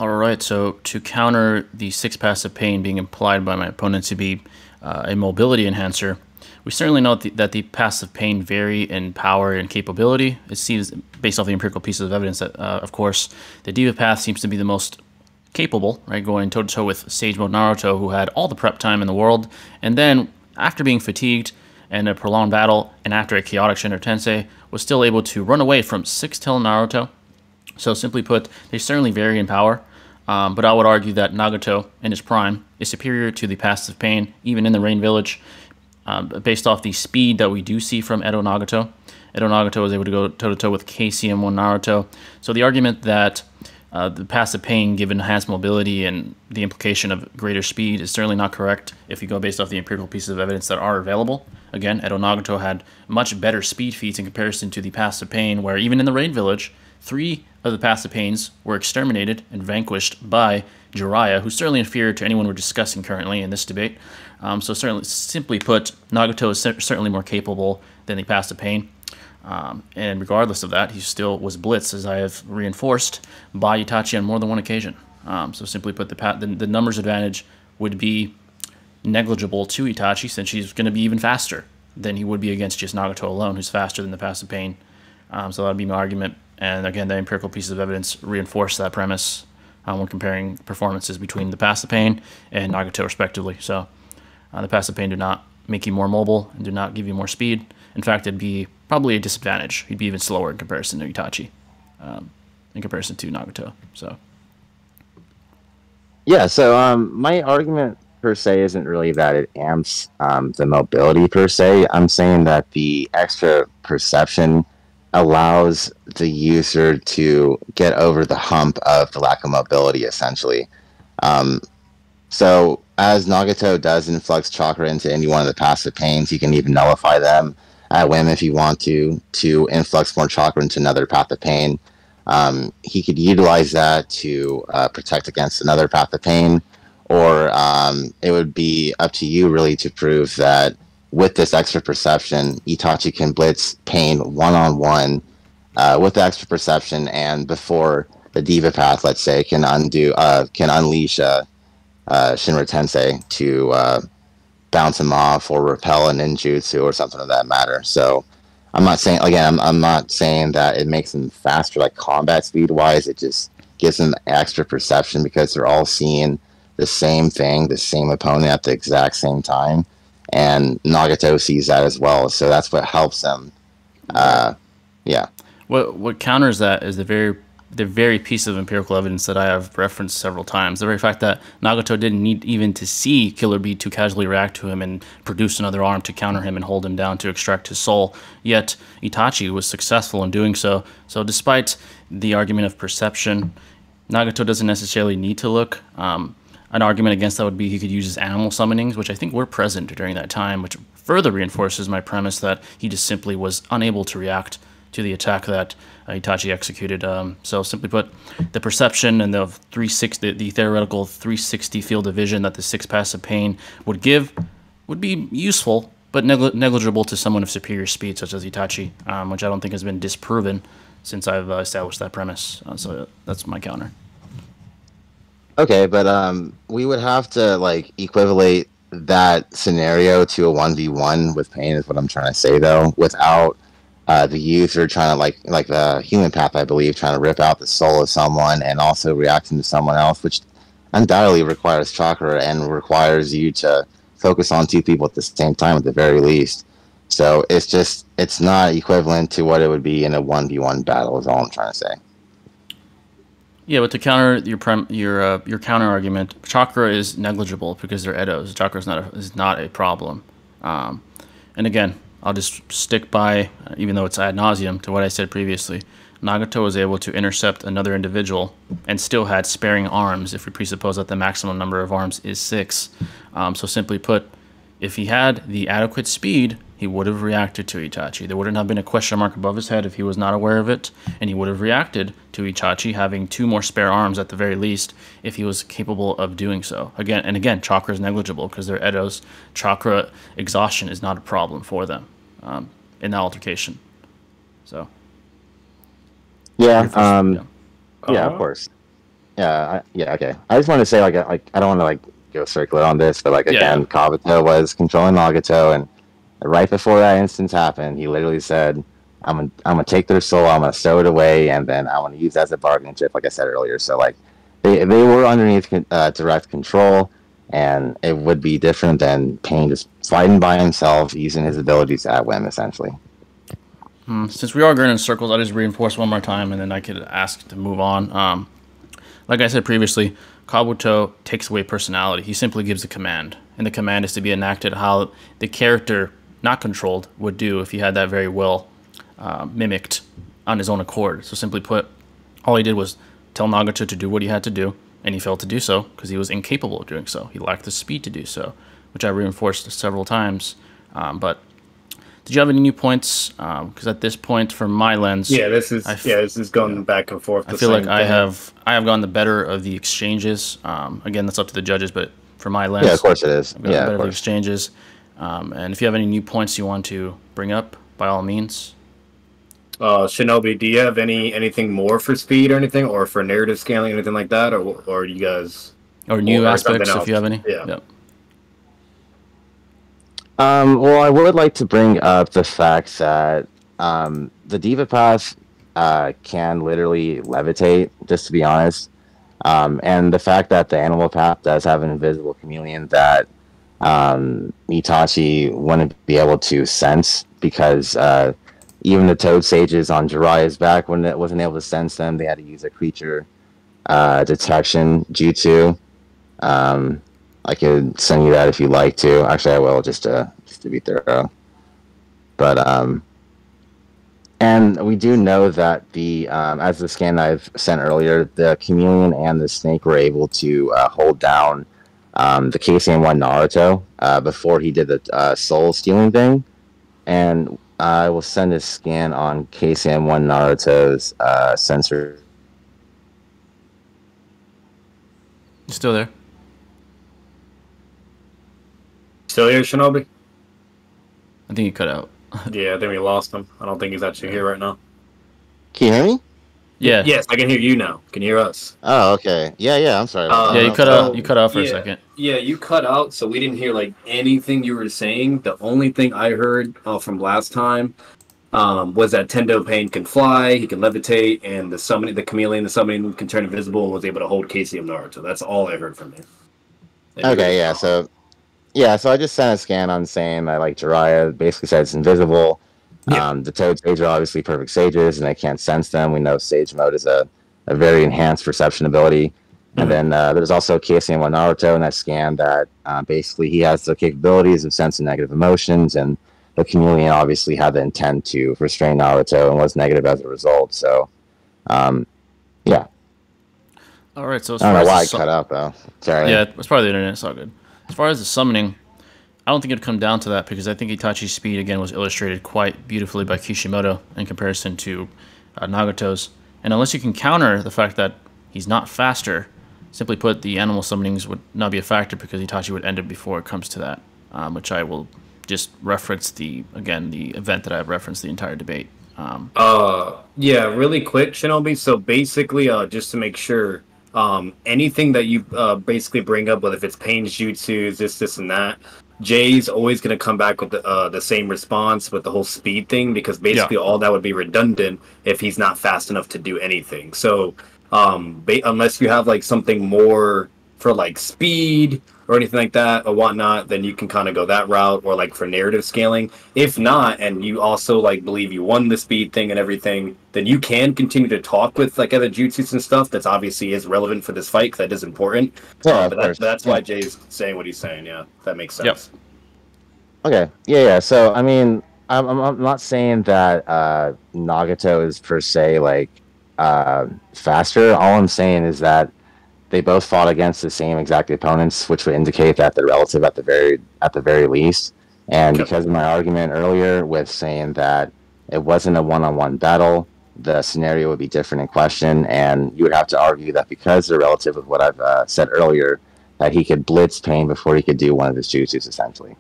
Alright, so to counter the six paths of pain being implied by my opponent to be uh, a mobility enhancer, we certainly know that the, that the paths of pain vary in power and capability. It seems, based off the empirical pieces of evidence, that, uh, of course, the Deva Path seems to be the most capable, right, going toe-to-toe with Sage Mode Naruto, who had all the prep time in the world, and then, after being fatigued and a prolonged battle, and after a chaotic Shinra Tensei, was still able to run away from six-tail Naruto. So simply put, they certainly vary in power, um, but I would argue that Nagato, in his prime, is superior to the Paths of Pain, even in the Rain Village, um, based off the speed that we do see from Edo Nagato. Edo Nagato was able to go toe-to-toe with K C M one Naruto, so the argument that Uh, the paths of pain, given enhanced mobility and the implication of greater speed, is certainly not correct if you go based off the empirical pieces of evidence that are available. Again, Edo Nagato had much better speed feats in comparison to the paths of pain, where even in the Rain Village, three of the paths of pains were exterminated and vanquished by Jiraiya, who's certainly inferior to anyone we're discussing currently in this debate. Um, so certainly, simply put, Nagato is certainly more capable than the paths of pain. Um, and regardless of that, he still was blitzed, as I have reinforced, by Itachi on more than one occasion. Um, so simply put, the, pa the, the numbers advantage would be negligible to Itachi, since he's going to be even faster than he would be against just Nagato alone, who's faster than the Paths of Pain. Um, so that would be my argument. And again, the empirical pieces of evidence reinforce that premise um, when comparing performances between the Paths of Pain and Nagato, respectively. So uh, the Paths of Pain do not make you more mobile and do not give you more speed. In fact, it'd be probably a disadvantage. He'd be even slower in comparison to Itachi, um, in comparison to Nagato. So, yeah. So um, my argument per se isn't really that it amps um, the mobility per se. I'm saying that the extra perception allows the user to get over the hump of the lack of mobility, essentially. Um, so as Nagato does influx chakra into any one of the passive pains, he can even nullify them at whim if you want to, to influx more chakra into another path of pain. Um, he could utilize that to uh, protect against another path of pain, or um, it would be up to you really to prove that with this extra perception, Itachi can blitz pain one-on-one uh, with the extra perception, and before the Deva Path, let's say, can undo, uh, can unleash uh, uh, Shinra Tensei to uh, bounce him off or repel a ninjutsu or something of that matter. So I'm not saying, again, I'm, I'm not saying that it makes them faster, like combat speed wise. It just gives them extra perception because they're all seeing the same thing, the same opponent at the exact same time. And Nagato sees that as well. So that's what helps them. Uh, yeah. What, what counters that is the very, the very piece of empirical evidence that I have referenced several times. The very fact that Nagato didn't need even to see Killer B to casually react to him and produce another arm to counter him and hold him down to extract his soul, yet Itachi was successful in doing so. So despite the argument of perception, Nagato doesn't necessarily need to look. Um, an argument against that would be he could use his animal summonings, which I think were present during that time, which further reinforces my premise that he just simply was unable to react to the attack that uh, Itachi executed. Um, so simply put, the perception and the three sixty, the theoretical three sixty field of vision that the six paths of pain would give would be useful, but negli negligible to someone of superior speed, such as Itachi, um, which I don't think has been disproven since I've uh, established that premise. Uh, so that's my counter. Okay, but um, we would have to like equivalate that scenario to a one v one with pain, is what I'm trying to say, though, without Uh, the user trying to, like, like the human path, I believe, trying to rip out the soul of someone and also reacting to someone else, which undoubtedly requires chakra and requires you to focus on two people at the same time at the very least. So it's just, it's not equivalent to what it would be in a one v one battle is all I'm trying to say. Yeah, but to counter your prem your uh, your counter argument, chakra is negligible because they're Edos. Chakra is not a, is not a problem. Um, and again, I'll just stick by, uh, even though it's ad nauseum, to what I said previously. Nagato was able to intercept another individual and still had sparing arms, if we presuppose that the maximum number of arms is six. Um, so simply put, if he had the adequate speed, he would have reacted to Itachi. There wouldn't have been a question mark above his head if he was not aware of it, and he would have reacted to Itachi, having two more spare arms at the very least, if he was capable of doing so. Again, and again, chakra is negligible because they're Edos. Chakra exhaustion is not a problem for them um, in that altercation. So, yeah, um, yeah. yeah, of course. Yeah, I, yeah, okay. I just want to say, like, like I don't want to, like, go circle it on this, but, like, again, yeah. Kabuto was controlling Nagato, and right before that instance happened, he literally said, I'm gonna, I'm gonna take their soul, I'm gonna sew it away, and then I want to use that as a bargaining chip, like I said earlier. So, like, they, they were underneath uh, direct control, and it would be different than Pain just sliding by himself, using his abilities at whim, essentially. Mm, since we are going in circles, I'll just reinforce one more time, and then I could ask to move on. Um, like I said previously, Kabuto takes away personality. He simply gives a command, and the command is to be enacted how the character, not controlled, would do if he had that very will uh, mimicked on his own accord. So simply put, all he did was tell Nagato to do what he had to do, and he failed to do so because he was incapable of doing so. He lacked the speed to do so, which I reinforced several times. Um, but did you have any new points? Because um, at this point, from my lens, yeah, this is yeah, this is going back and forth. I feel like I have I have gotten the better of the exchanges. Um, again, that's up to the judges, but from my lens, yeah, of course it is. I've gotten the better of the exchanges. Um, and if you have any new points you want to bring up, by all means. Uh, Shinobi, do you have any anything more for speed or anything, or for narrative scaling, anything like that, or or you guys or new aspects if you have any? Yeah. Yep. Um, well, I would like to bring up the fact that um, the Deva Path uh, can literally levitate, just to be honest, um, and the fact that the Animal Path does have an invisible chameleon that um, Itachi wouldn't be able to sense, because uh, even the Toad Sages on Jiraiya's back, when it wasn't able to sense them, they had to use a creature uh, detection jutsu. Um, I could send you that if you'd like to. Actually, I will, just to, just to be thorough. But, um... and we do know that the, um, as the scan I've sent earlier, the chameleon and the snake were able to uh, hold down um, the K C M one Naruto uh, before he did the uh, soul-stealing thing. And I will send a scan on K C M one Naruto's uh, sensor. You still there? Still here, Shinobi? I think he cut out. Yeah, I think we lost him. I don't think he's actually here right now. Can you hear me? Yeah. Yes, I can hear you now. Can you hear us? Oh, okay. Yeah, yeah. I'm sorry. Uh, yeah, you cut out. You cut out for yeah, a second. Yeah, you cut out, so we didn't hear like anything you were saying. The only thing I heard uh, from last time um, was that Tendo Pain can fly, he can levitate, and the summoning, the chameleon, the summoning can turn invisible, and was able to hold K C M Naruto. That's all I heard from him. And okay. Yeah. So. Yeah, so I just sent a scan on saying that, like, Jiraiya basically said it's invisible. Yeah. Um, the Toad Sages are obviously perfect sages, and they can't sense them. We know Sage Mode is a, a very enhanced perception ability. Mm-hmm. And then uh, there's also K C M one Naruto in that scan that uh, basically he has the capabilities of sensing negative emotions, and the chameleon obviously had the intent to restrain Naruto and was negative as a result. So, um, yeah. All right, so I don't know why I cut out, though. Sorry. Yeah, it's probably the internet. It's all good. As far as the summoning, I don't think it'd come down to that, because I think Itachi's speed, again, was illustrated quite beautifully by Kishimoto in comparison to uh, Nagato's. And unless you can counter the fact that he's not faster, simply put, the animal summonings would not be a factor, because Itachi would end it before it comes to that, um, which I will just reference the, again, the event that I've referenced the entire debate. Um, uh, yeah, really quick, Shinobi. So basically, uh, just to make sure... Um, anything that you uh, basically bring up, whether if it's Pain's jutsus, this, this, and that, Jay's always going to come back with the, uh, the same response with the whole speed thing, because basically yeah. all that would be redundant if he's not fast enough to do anything. So um, ba unless you have like something more for like speed or anything like that or whatnot, then you can kind of go that route, or like for narrative scaling. If not, and you also like believe you won the speed thing and everything, then you can continue to talk with like other jutsus and stuff. That's obviously is relevant for this fight, because that is important. Yeah, uh, but that, that's why Jay's saying what he's saying. Yeah, that makes sense. Yep. Okay. Yeah. Yeah. So I mean, I'm I'm not saying that uh, Nagato is per se like uh, faster. All I'm saying is that they both fought against the same exact opponents, which would indicate that they're relative at the very at the very least. And because of my argument earlier with saying that it wasn't a one-on-one battle, the scenario would be different in question, and you would have to argue that because they're relative with what I've uh, said earlier, that he could blitz Pain before he could do one of his jutsus, essentially.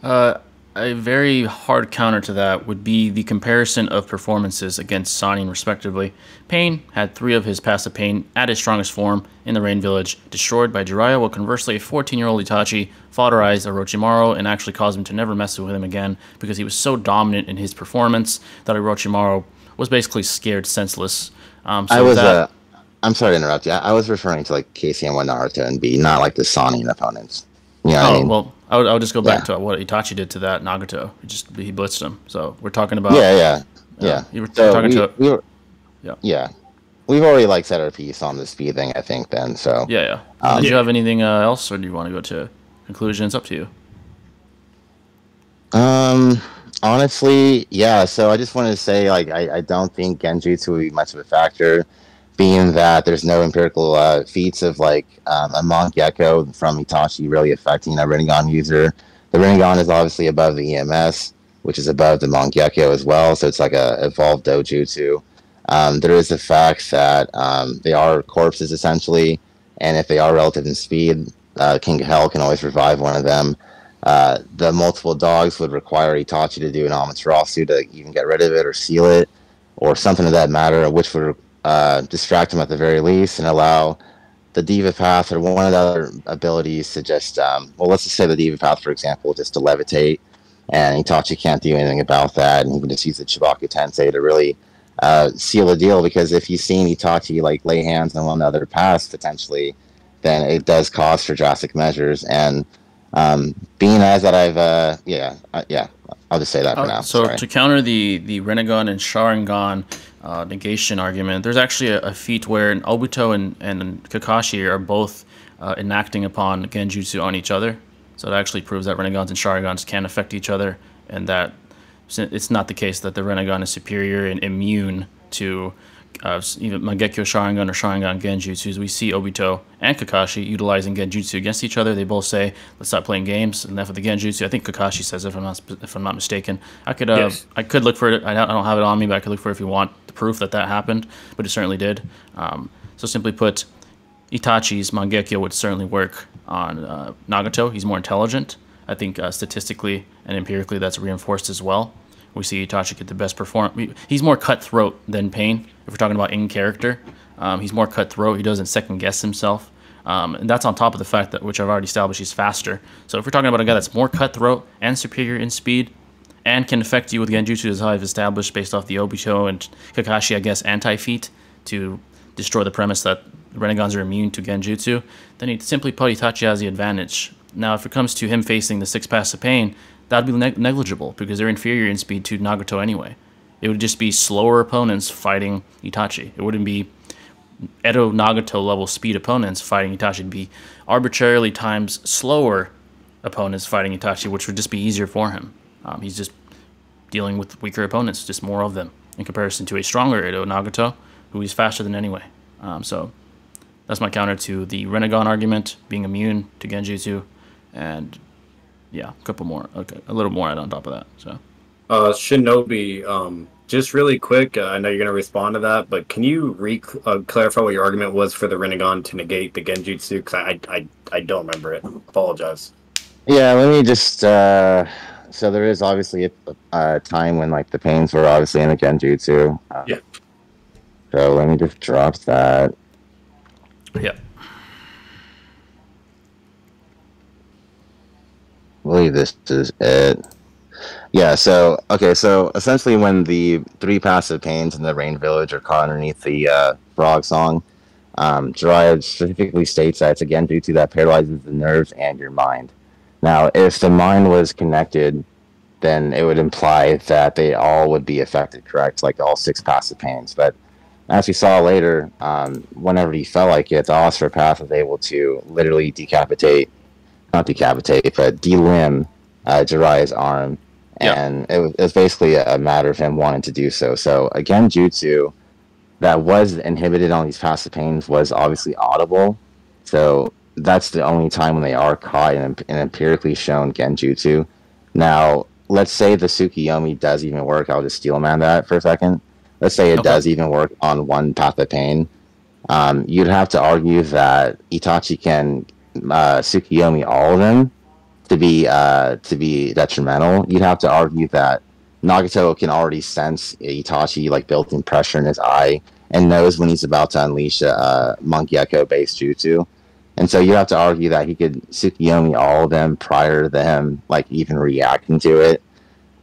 Uh, a very hard counter to that would be the comparison of performances against Sannin respectively. Pain had three of his passive Pain at his strongest form in the Rain Village, destroyed by Jiraiya, while conversely a fourteen-year-old Itachi fodderized Orochimaru and actually caused him to never mess with him again because he was so dominant in his performance that Orochimaru was basically scared senseless. Um, so I was, that, uh, I'm sorry to interrupt you. I was referring to like K C M and Naruto and B, not like the Sannin opponents. You know oh, what I mean? well. I would, I would just go back yeah. to what Itachi did to that Nagato. He just he blitzed him. So we're talking about yeah, yeah, yeah. Uh, you were so talking we, to we were, yeah, yeah. We've already like set our piece on the speed thing, I think. Then so yeah, yeah. Um, did you have anything uh, else, or do you want to go to conclusions? Up to you. Um, honestly, yeah. So I just wanted to say, like, I, I don't think Genjutsu would be much of a factor, being that there's no empirical uh, feats of like um, a Mangekyo from Itachi really affecting a Rinnegan user. The Rinnegan is obviously above the E M S, which is above the Mangekyo as well, so it's like a evolved Dojutsu. Um, there is the fact that um, they are corpses essentially, and if they are relative in speed, uh, King of Hell can always revive one of them. Uh, the multiple dogs would require Itachi to do an Amaterasu to even get rid of it or seal it, or something of that matter, which would Uh, distract him at the very least and allow the Deva Path or one of the other abilities to just, um, well, let's just say the Deva Path, for example, just to levitate, and Itachi can't do anything about that, and he can just use the Chibaku Tensei to really uh, seal the deal, because if you've seen Itachi like lay hands on one other path, potentially, then it does cause for drastic measures, and um, being as that I've, uh, yeah, uh, yeah, I'll just say that uh, for now. So Sorry. to counter the, the Rinnegan and Sharingan Uh, negation argument, there's actually a, a feat where Obito and, and Kakashi are both uh, enacting upon Genjutsu on each other. So it actually proves that Rinnegans and Sharingans can affect each other, and that it's not the case that the Rinnegan is superior and immune to uh, even Mangekyo Sharingan or Sharingan Genjutsu. We see Obito and Kakashi utilizing Genjutsu against each other. They both say, "Let's stop playing games. Enough of the Genjutsu." I think Kakashi says, if I'm not if I'm not mistaken. I could uh, yes. I could look for it. I don't have it on me, but I could look for it if you want proof that that happened, but it certainly did. Um, so simply put, Itachi's Mangekyo would certainly work on uh, Nagato. He's more intelligent. I think uh, statistically and empirically that's reinforced as well. We see Itachi get the best perform. He's more cutthroat than Pain, if we're talking about in character. Um, he's more cutthroat. He doesn't second guess himself. Um, and that's on top of the fact that, which I've already established, he's faster. So if we're talking about a guy that's more cutthroat and superior in speed, and can affect you with Genjutsu, as I've established based off the Obito and Kakashi, I guess, anti-feat to destroy the premise that Rinnegans are immune to Genjutsu, then he simply put Itachi has the advantage. Now, if it comes to him facing the six paths of Pain, that would be neg negligible, because they're inferior in speed to Nagato anyway. It would just be slower opponents fighting Itachi. It wouldn't be Edo Nagato-level speed opponents fighting Itachi. It would be arbitrarily times slower opponents fighting Itachi, which would just be easier for him. Um, he's just dealing with weaker opponents, just more of them, in comparison to a stronger Edo Nagato, who he's faster than anyway. Um, so that's my counter to the Rinnegan argument, being immune to Genjutsu, and yeah, a couple more, okay, a little more on top of that. So, uh, Shinobi, um, just really quick, uh, I know you're going to respond to that, but can you re uh, clarify what your argument was for the Rinnegan to negate the Genjutsu? Because I, I, I don't remember it. Apologize. Yeah, let me just... Uh... So there is obviously a, a time when like the Pains were obviously in the Genjutsu. Uh, yeah. So let me just drop that. Yeah. I believe this is it. Yeah. So okay. So essentially, when the three passive Pains in the Rain Village are caught underneath the uh, Frog Song, um, Jiraiya specifically states that it's a Genjutsu that paralyzes the nerves and your mind. Now, if the mind was connected, then it would imply that they all would be affected, correct? Like all six passive Pains. But as we saw later, um, whenever he felt like it, the Asura Path was able to literally decapitate, not decapitate, but delimb uh, Jiraiya's arm. And yeah. it, was, it was basically a matter of him wanting to do so. So, again, Jutsu that was inhibited on these passive Pains was obviously audible. So that's the only time when they are caught in an empirically shown Genjutsu. Now, let's say the Tsukuyomi does even work. I'll just steel man that for a second. Let's say it okay. does even work on one path of Pain. Um, you'd have to argue that Itachi can uh, Tsukuyomi all of them to be uh, to be detrimental, you'd have to argue that Nagato can already sense Itachi, like, built-in pressure in his eye, and knows when he's about to unleash a uh, Mangekyo-based jutsu. And so you have to argue that he could Tsukuyomi all of them prior to him, like, even reacting to it.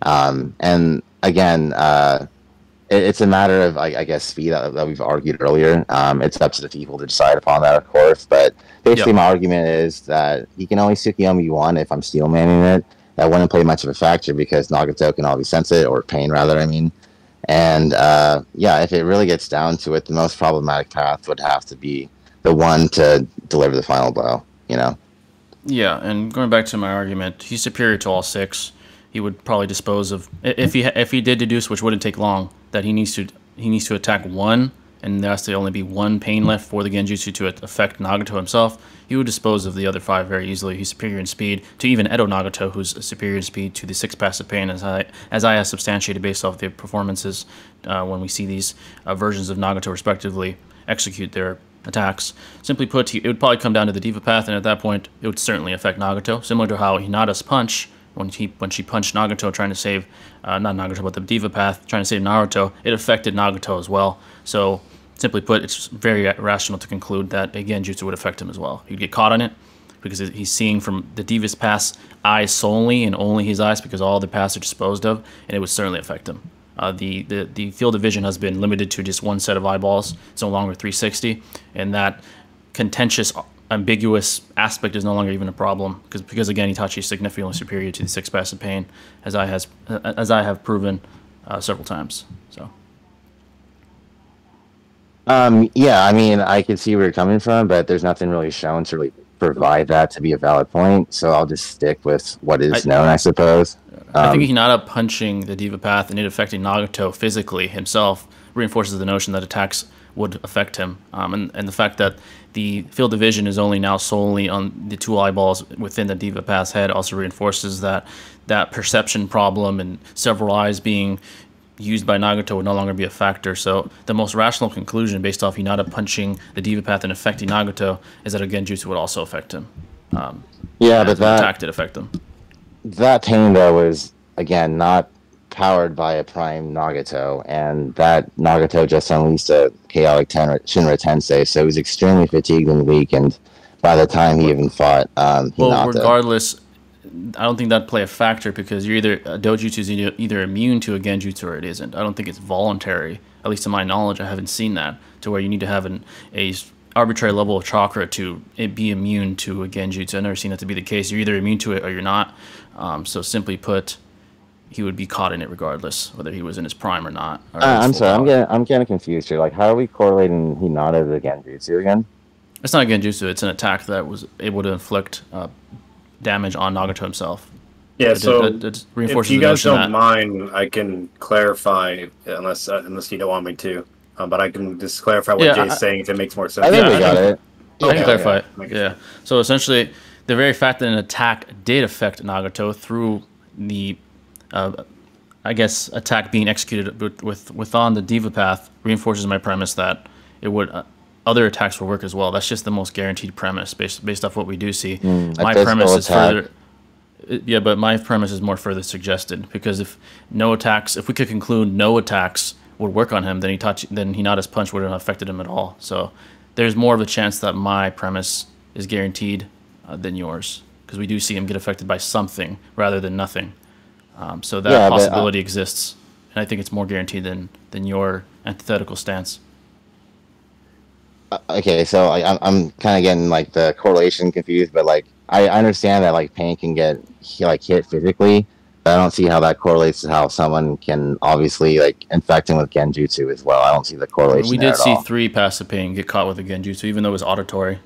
Um, and, again, uh, it, it's a matter of, I, I guess, speed that, that we've argued earlier. Um, it's up to the people to decide upon that, of course. But basically yep. my argument is that he can only Tsukuyomi one if I'm steel manning it. That wouldn't play much of a factor because Nagato can always sense it, or Pain, rather, I mean. And, uh, yeah, if it really gets down to it, the most problematic path would have to be the one to deliver the final blow, you know? Yeah, and going back to my argument, he's superior to all six. He would probably dispose of, if he if he did deduce, which wouldn't take long, that he needs to he needs to attack one, and there has to only be one Pain left for the Genjutsu to affect Nagato himself. He would dispose of the other five very easily. He's superior in speed to even Edo Nagato, who's superior in speed to the six passive Pain, as I as I have substantiated based off the performances uh, when we see these uh, versions of Nagato respectively execute their attacks. Simply put, he, it would probably come down to the Deva Path, and at that point, it would certainly affect Nagato, similar to how Hinata's punch, when he when she punched Nagato trying to save, uh, not Nagato, but the Deva Path, trying to save Naruto, it affected Nagato as well. So, simply put, it's very rational to conclude that, again, Jutsu would affect him as well. He'd get caught on it, because he's seeing from the Deva's Path's eyes solely, and only his eyes, because all the paths are disposed of, and it would certainly affect him. Uh, the, the, the field of vision has been limited to just one set of eyeballs. It's no longer three sixty, and that contentious, ambiguous aspect is no longer even a problem because, because again, Itachi is significantly superior to the six passive Pain, as I has as I have proven uh, several times. So, um, yeah, I mean, I can see where you're coming from, but there's nothing really shown to really provide that to be a valid point. So I'll just stick with what is I, known, I suppose. I think Hinata punching the Deva Path and it affecting Nagato physically himself reinforces the notion that attacks would affect him. Um, and, and the fact that the field of vision is only now solely on the two eyeballs within the Deva Path's head also reinforces that that perception problem and several eyes being used by Nagato would no longer be a factor. So the most rational conclusion based off Hinata punching the Deva Path and affecting Nagato is that, again, Genjutsu would also affect him. Um, yeah, but that attack did affect him. That Pain, though, was, again, not powered by a prime Nagato, and that Nagato just unleashed a chaotic Tenra, Shinra Tensei, so he was extremely fatigued and weakened by the time he even fought um, Well, Hinata. Regardless, I don't think that'd play a factor, because you're either a Dojutsu is either immune to a Genjutsu or it isn't. I don't think it's voluntary, at least to my knowledge. I haven't seen that, to where you need to have an a... arbitrary level of chakra to it be immune to a Genjutsu. I've never seen that to be the case. You're either immune to it or you're not. Um, so simply put, he would be caught in it regardless, whether he was in his prime or not. Or uh, I'm sorry, power. I'm getting I'm getting confused here. Like, how are we correlating Hinata to Genjutsu again? It's not a Genjutsu. It's an attack that was able to inflict uh, damage on Nagato himself. Yeah. It, so it, it, it if you guys don't that, mind, I can clarify, unless uh, unless you don't want me to. Um, but I can just clarify what yeah, Jay's I, saying if it makes more sense. I think yeah, we got I think, it. I can yeah, clarify yeah. it. Yeah. So essentially, the very fact that an attack did affect Nagato through the, uh, I guess, attack being executed with, with within the Deva Path reinforces my premise that it would uh, other attacks will work as well. That's just the most guaranteed premise based based off what we do see. Mm, my premise is further. Yeah, but my premise is more further suggested because if no attacks, if we could conclude no attacks would work on him, then Itachi, then Hinata's punch wouldn't have affected him at all. So there's more of a chance that my premise is guaranteed uh, than yours, because we do see him get affected by something rather than nothing. Um, so that yeah, possibility but, uh, exists, and I think it's more guaranteed than than your antithetical stance. Uh, okay, so I, I'm I'm kind of getting like the correlation confused, but like I, I understand that like Pain can get like hit physically. I don't see how that correlates to how someone can obviously like infect him with Genjutsu as well. I don't see the correlation. We did there at see all. three passive Pain get caught with a Genjutsu, even though it was auditory.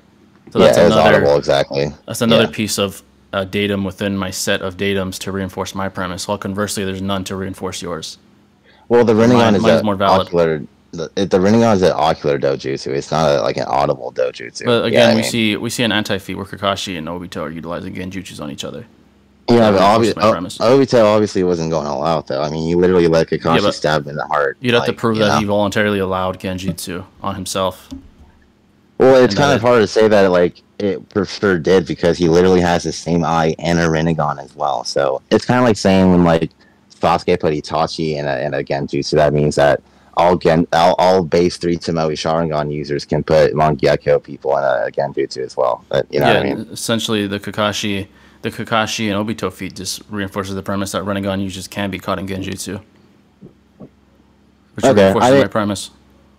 So yeah, that's it was another, audible, exactly. That's another yeah. piece of uh, datum within my set of datums to reinforce my premise. While conversely, there's none to reinforce yours. Well, the Rinnegan is, is more valid. Ocular, the, the Rinnegan is an ocular dojutsu. It's not a, like an audible dojutsu. But again, yeah, we I mean, see we see an anti-feat where Kakashi and Obito are utilizing Genjutsus on each other. Yeah, but obviously, Obito obviously wasn't going all out, though. I mean, he literally let Kakashi yeah, stab him in the heart. You'd have like, to prove that know? he voluntarily allowed Genjutsu on himself. Well, it's kind of hard to say that, like, it for sure did, because he literally has the same eye and a Rinnegan as well. So it's kind of like saying when, like, Sasuke put Itachi in a, in a Genjutsu, that means that all Gen, all, all base three Tomoe Sharingan users can put Mangekyo people in a Genjutsu as well. But, you know yeah, what I mean? Essentially, the Kakashi, the Kakashi and Obito feat just reinforces the premise that Rinnegan users can be caught in Genjutsu. Which okay, reinforces I, my premise.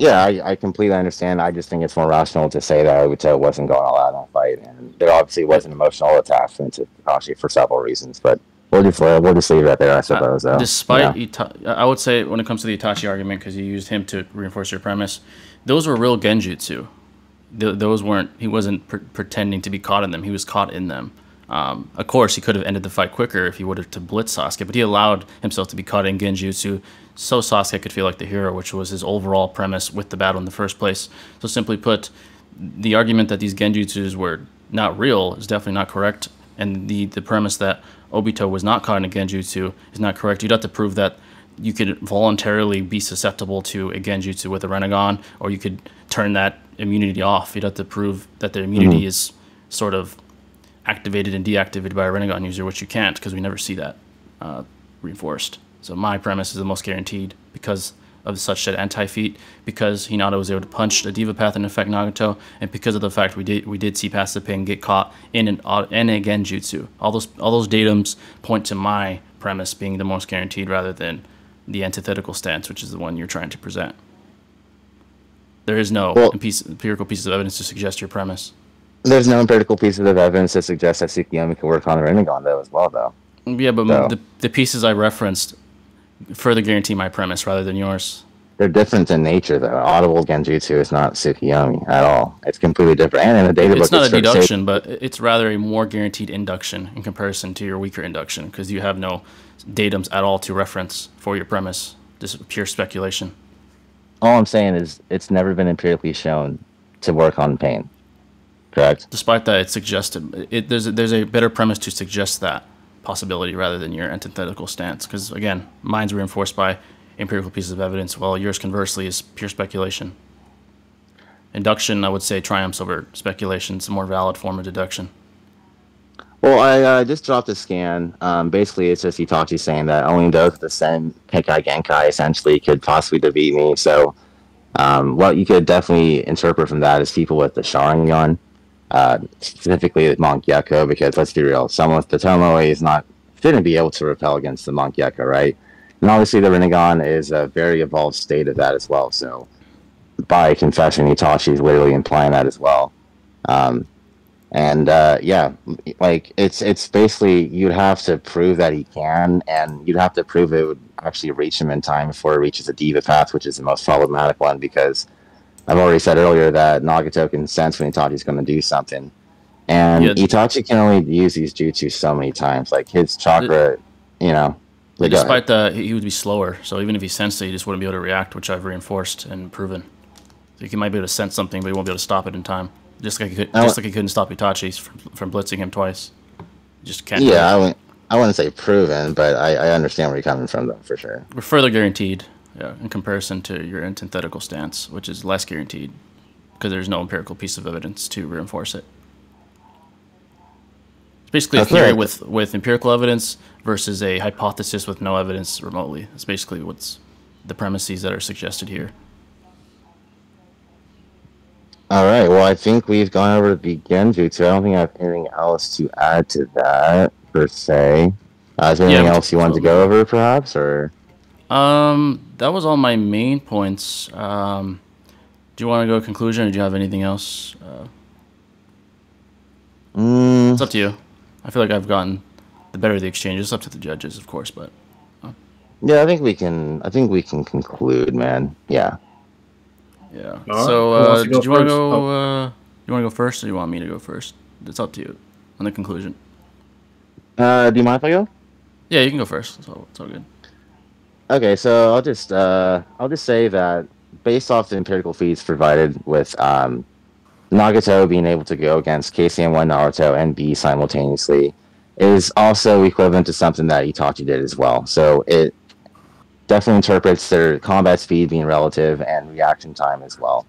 Yeah, I, I completely understand. I just think it's more rational to say that Obito wasn't going all out in that fight, and there obviously was an emotional attachment to Kakashi for several reasons. But we'll just we'll just leave it right there, I suppose. Uh, despite yeah. Ita I would say when it comes to the Itachi argument, because you used him to reinforce your premise, those were real Genjutsu. Th those weren't. He wasn't pre pretending to be caught in them. He was caught in them. Um, of course, he could have ended the fight quicker if he would have to blitz Sasuke, but he allowed himself to be caught in Genjutsu so Sasuke could feel like the hero, which was his overall premise with the battle in the first place. So simply put, the argument that these Genjutsus were not real is definitely not correct, and the, the premise that Obito was not caught in a Genjutsu is not correct. You'd have to prove that you could voluntarily be susceptible to a Genjutsu with a Rinnegan, or you could turn that immunity off. You'd have to prove that the immunity mm-hmm. is sort of activated and deactivated by a Rinnegan user, which you can't, because we never see that uh, reinforced. So my premise is the most guaranteed because of such an anti-feat, because Hinata was able to punch the Deva Path and affect Nagato, and because of the fact we did we did see past the Pain get caught in an in a Genjutsu. All those all those datums point to my premise being the most guaranteed, rather than the antithetical stance, which is the one you're trying to present. There is no well, piece, empirical pieces of evidence to suggest your premise. There's no empirical pieces of evidence that suggests that Tsukuyomi could work on Rinnegan though as well, though. Yeah, but so. the, the pieces I referenced further guarantee my premise rather than yours. They're different in nature, though. Audible Genjutsu is not Tsukuyomi at all. It's completely different. And in the data book, it's not a deduction, but it's rather a more guaranteed induction in comparison to your weaker induction, because you have no datums at all to reference for your premise. Just pure speculation. All I'm saying is it's never been empirically shown to work on Pain. Correct. Despite that, it's suggested. It, there's, a, there's a better premise to suggest that possibility rather than your antithetical stance. Because, again, mine's reinforced by empirical pieces of evidence, while yours, conversely, is pure speculation. Induction, I would say, triumphs over speculation. It's a more valid form of deduction. Well, I uh, just dropped a scan. Um, basically, it's just Itachi saying that only those with the Sen Penkai Genkai essentially could possibly defeat me. So um, what you could definitely interpret from that is people with the Sharingan. Uh, specifically Mangekyo, because let's be real, someone with the Tomoe is not shouldn't be able to repel against the Mangekyo, right? And obviously the Rinnegan is a very evolved state of that as well. So by confession, Itachi is literally implying that as well. Um, and uh, yeah, like it's it's basically you'd have to prove that he can, and you'd have to prove it would actually reach him in time before it reaches the Deva Path, which is the most problematic one, because I've already said earlier that Nagato can sense when Itachi's going to do something. And yeah. Itachi can only use these jutsu so many times. Like, his chakra, it, you know. Like, despite that, he would be slower. So even if he sensed it, he just wouldn't be able to react, which I've reinforced and proven. So he might be able to sense something, but he won't be able to stop it in time. Just like he, could, just like he couldn't stop Itachi from, from blitzing him twice. He just can't. Yeah, I wouldn't, I wouldn't say proven, but I, I understand where you're coming from, though, for sure. We're further guaranteed. Yeah, in comparison to your antithetical stance, which is less guaranteed because there's no empirical piece of evidence to reinforce it. It's basically okay. a theory with, with empirical evidence versus a hypothesis with no evidence remotely. That's basically what's the premises that are suggested here. All right. Well, I think we've gone over the Genjutsu. I don't think I have anything else to add to that, per se. Uh, is there anything yeah, else you wanted to go over, perhaps, or...? Um, that was all my main points. Um, do you want to go to conclusion, or do you have anything else? Uh, mm. It's up to you. I feel like I've gotten the better of the exchanges. It's up to the judges, of course, but uh. yeah, I think we can. I think we can conclude, man. Yeah. Yeah. Right. So, uh, did you want to go? Oh. Uh, you want to go first, or you want me to go first? It's up to you on the conclusion. Uh, do you mind if I go? Yeah, you can go first. It's all, it's all good. Okay, so I'll just uh, I'll just say that based off the empirical feeds provided with um, Nagato being able to go against K C M one Naruto and B simultaneously is also equivalent to something that Itachi did as well. So it definitely interprets their combat speed being relative and reaction time as well.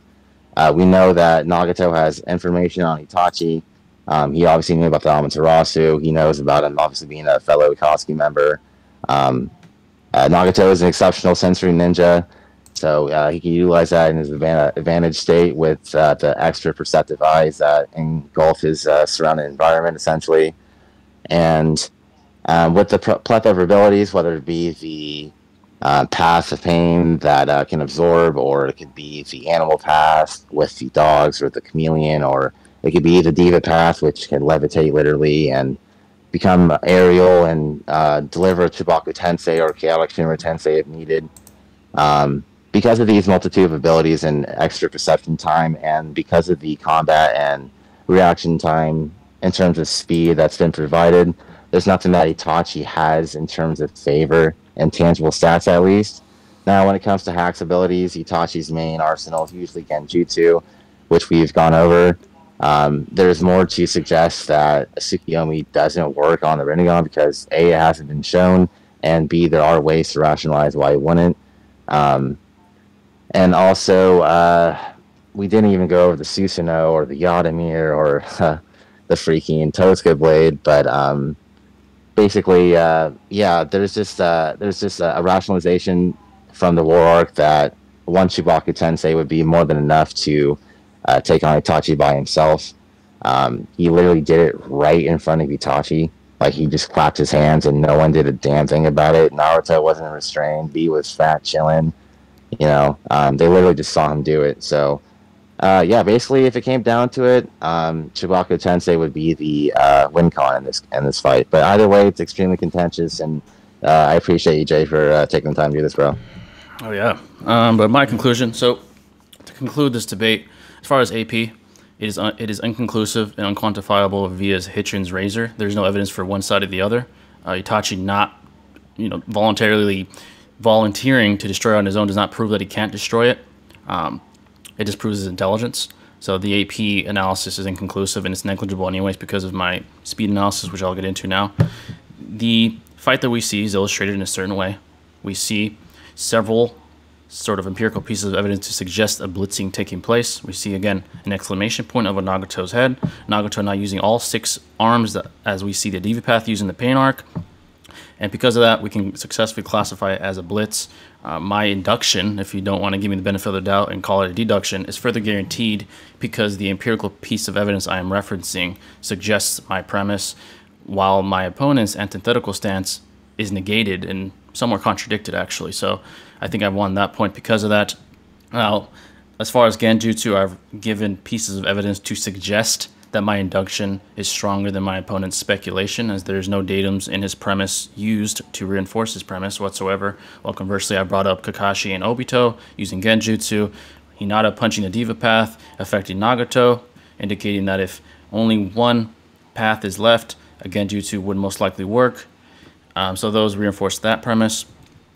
Uh, we know that Nagato has information on Itachi. Um, he obviously knew about the Amaterasu. He knows about him obviously being a fellow Akatsuki member. Um, uh, Nagato is an exceptional sensory ninja, so uh, he can utilize that in his advan advantage state with uh, the extra perceptive eyes that engulf his uh, surrounding environment, essentially. And um, with the plethora of abilities, whether it be the Uh, path of pain that uh, can absorb, or it could be the animal path with the dogs or the chameleon, or it could be the Deva Path, which can levitate literally and become aerial and uh, deliver Chibaku Tensei or chaotic Shinra Tensei if needed. Um, because of these multitude of abilities and extra perception time, and because of the combat and reaction time in terms of speed that's been provided, there's nothing that Itachi has in terms of favor and tangible stats, at least. Now, when it comes to hacks abilities, Itachi's main arsenal is usually Genjutsu, which we've gone over. Um, there's more to suggest that Tsukuyomi doesn't work on the Rinnegan because A, it hasn't been shown, and B, there are ways to rationalize why it wouldn't. Um, and also, uh, we didn't even go over the Susanoo or the Yadimir or uh, the freaking Totsuka Blade, but um, basically, uh, yeah, there's just uh, there's just a, a rationalization from the war arc that one Chibaku Tensei would be more than enough to uh, take on Itachi by himself. Um, he literally did it right in front of Itachi. Like, he just clapped his hands and no one did a damn thing about it. Naruto wasn't restrained. B was fat, chilling. You know, um, they literally just saw him do it. So, uh, yeah, basically, if it came down to it, um, Chibaku Tensei would be the uh, win con in this in this fight. But either way, it's extremely contentious, and uh, I appreciate you, Jay, for uh, taking the time to do this, bro. Oh, yeah. Um, but my conclusion, so to conclude this debate, as far as A P, it is, un it is inconclusive and unquantifiable via Hitchin's razor. There's no evidence for one side or the other. Uh, Itachi not, you know, voluntarily volunteering to destroy on his own does not prove that he can't destroy it. Um... It just proves his intelligence. So the A P analysis is inconclusive, and it's negligible anyways because of my speed analysis, which I'll get into now. The fight that we see is illustrated in a certain way. We see several sort of empirical pieces of evidence to suggest a blitzing taking place. We see, again, an exclamation point over Nagato's head. Nagato now using all six arms that, as we see the Deva Path using the Pain arc. And because of that, we can successfully classify it as a blitz. Uh, my induction, if you don't want to give me the benefit of the doubt and call it a deduction, is further guaranteed because the empirical piece of evidence I am referencing suggests my premise, while my opponent's antithetical stance is negated and somewhat contradicted, actually. So I think I've won that point because of that. Now, as far as Genjutsu, I've given pieces of evidence to suggest that my induction is stronger than my opponent's speculation, as there's no datums in his premise used to reinforce his premise whatsoever. While conversely, I brought up Kakashi and Obito using Genjutsu, Hinata punching the Deva Path, affecting Nagato, indicating that if only one path is left, a Genjutsu would most likely work. Um, so those reinforce that premise.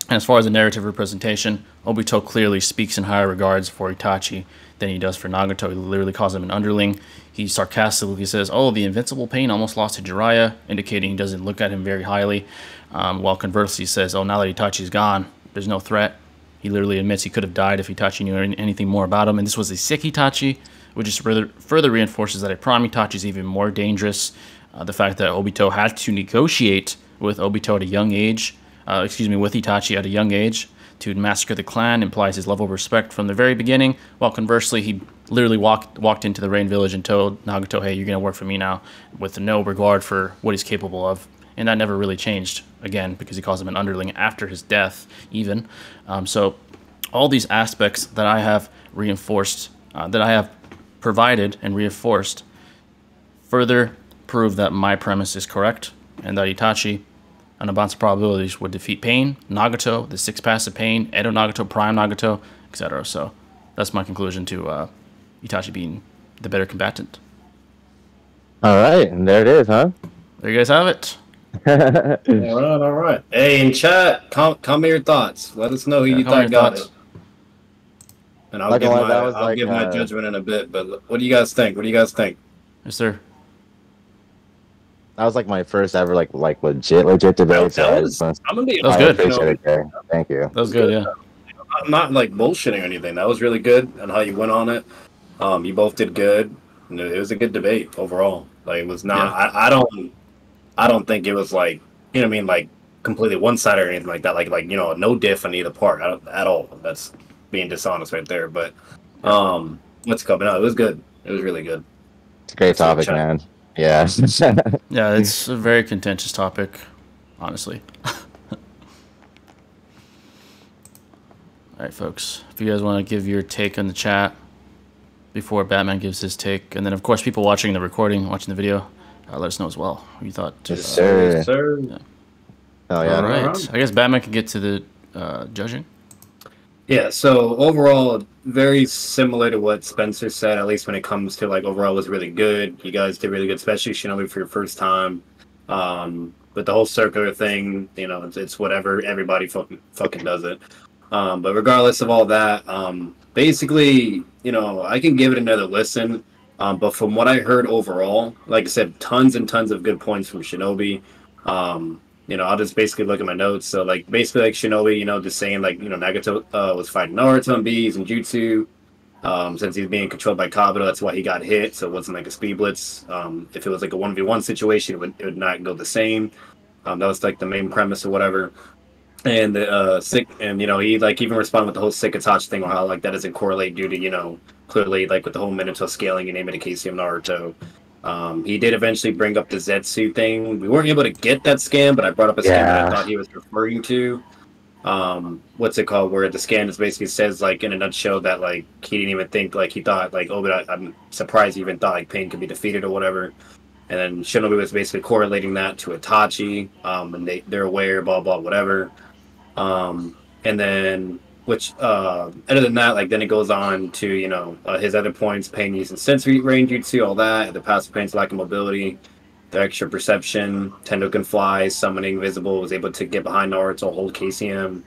And as far as the narrative representation, Obito clearly speaks in higher regards for Itachi than he does for Nagato. He literally calls him an underling. He sarcastically says, oh, the invincible Pain almost lost to Jiraiya, indicating he doesn't look at him very highly. Um, while conversely says, oh, now that Itachi's gone, there's no threat. He literally admits he could have died if Itachi knew anything more about him. And this was a sick Itachi, which just further, further reinforces that a prime Itachi is even more dangerous. Uh, the fact that Obito had to negotiate with Obito at a young age, Uh, excuse me, with Itachi at a young age to massacre the clan implies his level of respect from the very beginning, while conversely, he literally walked walked into the Rain Village and told Nagato, hey, you're going to work for me now, with no regard for what he's capable of. And that never really changed, again, because he calls him an underling after his death, even. Um, so all these aspects that I have reinforced, uh, that I have provided and reinforced, further prove that my premise is correct, and that Itachi, an abundance of probabilities, would defeat Pain, Nagato, the six paths of Pain, Edo Nagato, Prime Nagato, et cetera. So that's my conclusion to uh, Itachi being the better combatant. All right, and there it is, huh? There you guys have it. all right, all right. Hey, in chat, com comment your thoughts. Let us know who yeah, you thought got thoughts. it. And I'll like give, my, I'll like, give uh, my judgment in a bit, but what do you guys think? What do you guys think? Yes, sir. That was like my first ever like like legit legit debate. That was, I'm gonna be that was good. You know, it, Jay. Thank you. That was good. Yeah. I'm not like bullshitting or anything. That was really good, and how you went on it. Um, you both did good. It was a good debate overall. Like it was not. Yeah. I, I don't. I don't think it was like you know what I mean like completely one sided or anything like that. Like like you know no diff on either part I don't, at all. That's being dishonest right there. But um, what's coming up? It was good. It was really good. It's a great topic, man. Yeah. Yeah, it's a very contentious topic, honestly. All right, folks. If you guys want to give your take on the chat before Batman gives his take, and then of course people watching the recording, watching the video, uh, let us know as well what you thought. Yes, uh, sir. Yes, sir. Yeah. Oh yeah. All right. I guess Batman can get to the uh, judging. Yeah. So overall, very similar to what Spencer said. At least when it comes to like overall, it was really good. You guys did really good, especially Shinobi for your first time. Um, but the whole circular thing, you know, it's, it's whatever. Everybody fucking fucking does it. Um, but regardless of all that, um, basically, you know, I can give it another listen. Um, but from what I heard overall, like I said, tons and tons of good points from Shinobi. Um, you know, I'll just basically look at my notes. So, like, basically, like, Shinobi, you know, just saying, like, you know, Nagato uh, was fighting Naruto and B's and Jutsu. Um, since he's being controlled by Kabuto, that's why he got hit. So it wasn't like a speed blitz. Um, if it was like a one v one situation, it would, it would not go the same. Um, that was, like, the main premise or whatever. And the uh, sick, and you know, he like even responded with the whole sick Itachi thing, or how like that doesn't correlate due to you know clearly like with the whole Minato scaling, you name it, a K C M Naruto. Um, he did eventually bring up the Zetsu thing. We weren't able to get that scan, but I brought up a scan yeah. that I thought he was referring to. Um, what's it called? Where the scan is basically says like in a nutshell that like he didn't even think like he thought like oh, but I, I'm surprised he even thought like Pain could be defeated or whatever. And then Shinobi was basically correlating that to Itachi, um, and they they're aware, blah blah whatever. Um, and then, which, uh, other than that, like, then it goes on to, you know, uh, his other points, Pain using sensory range, you'd see all that, the passive Pain's lack of mobility, the extra perception, Tendo can fly, summoning invisible, was able to get behind Naruto, hold K C M,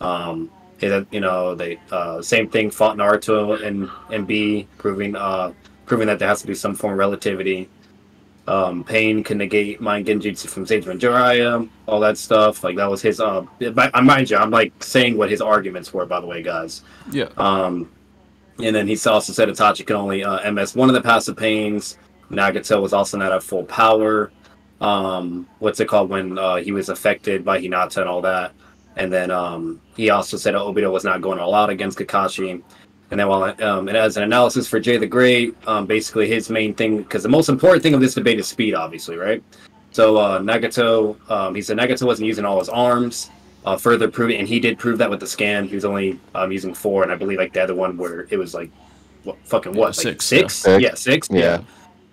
um, his, you know, they, uh, same thing, fought Naruto and, and B, proving, uh, proving that there has to be some form of relativity. Um, Pain can negate mind Genjutsu from Sage and Jiraiya, all that stuff. Like that was his. Uh, I mind you, I'm like saying what his arguments were, by the way, guys. Yeah. Um, and then he also said Itachi can only uh, M S one of the passive Pains. Nagato was also not at full power. Um, what's it called when uh, he was affected by Hinata and all that? And then um, he also said Obito was not going all out against Kakashi. And then, while um, and as an analysis for Jay the Great, um, basically his main thing, because the most important thing of this debate is speed, obviously, right? So uh, Nagato, um, he said Nagato wasn't using all his arms, uh, further proving, and he did prove that with the scan. He was only um, using four, and I believe like the other one where it was like, what fucking what, yeah, like six, six? Yeah. yeah, six, yeah. yeah.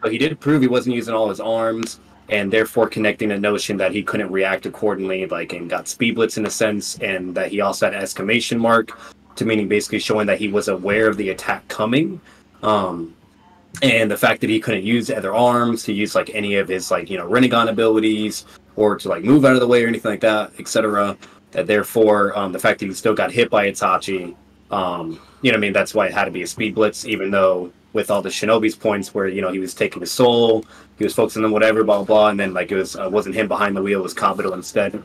But he did prove he wasn't using all his arms, and therefore connecting the notion that he couldn't react accordingly, like and got speed blitz in a sense, and that he also had an exclamation mark. To meaning basically showing that he was aware of the attack coming, um, and the fact that he couldn't use other arms to use like any of his like you know Rinnegan abilities or to like move out of the way or anything like that, et cetera. That therefore um, the fact that he still got hit by Itachi, um, you know, what I mean that's why it had to be a speed blitz, even though with all the Shinobi's points where you know he was taking his soul, he was focusing on whatever, blah blah, blah and then like it was uh, wasn't him behind the wheel, it was Kabuto instead.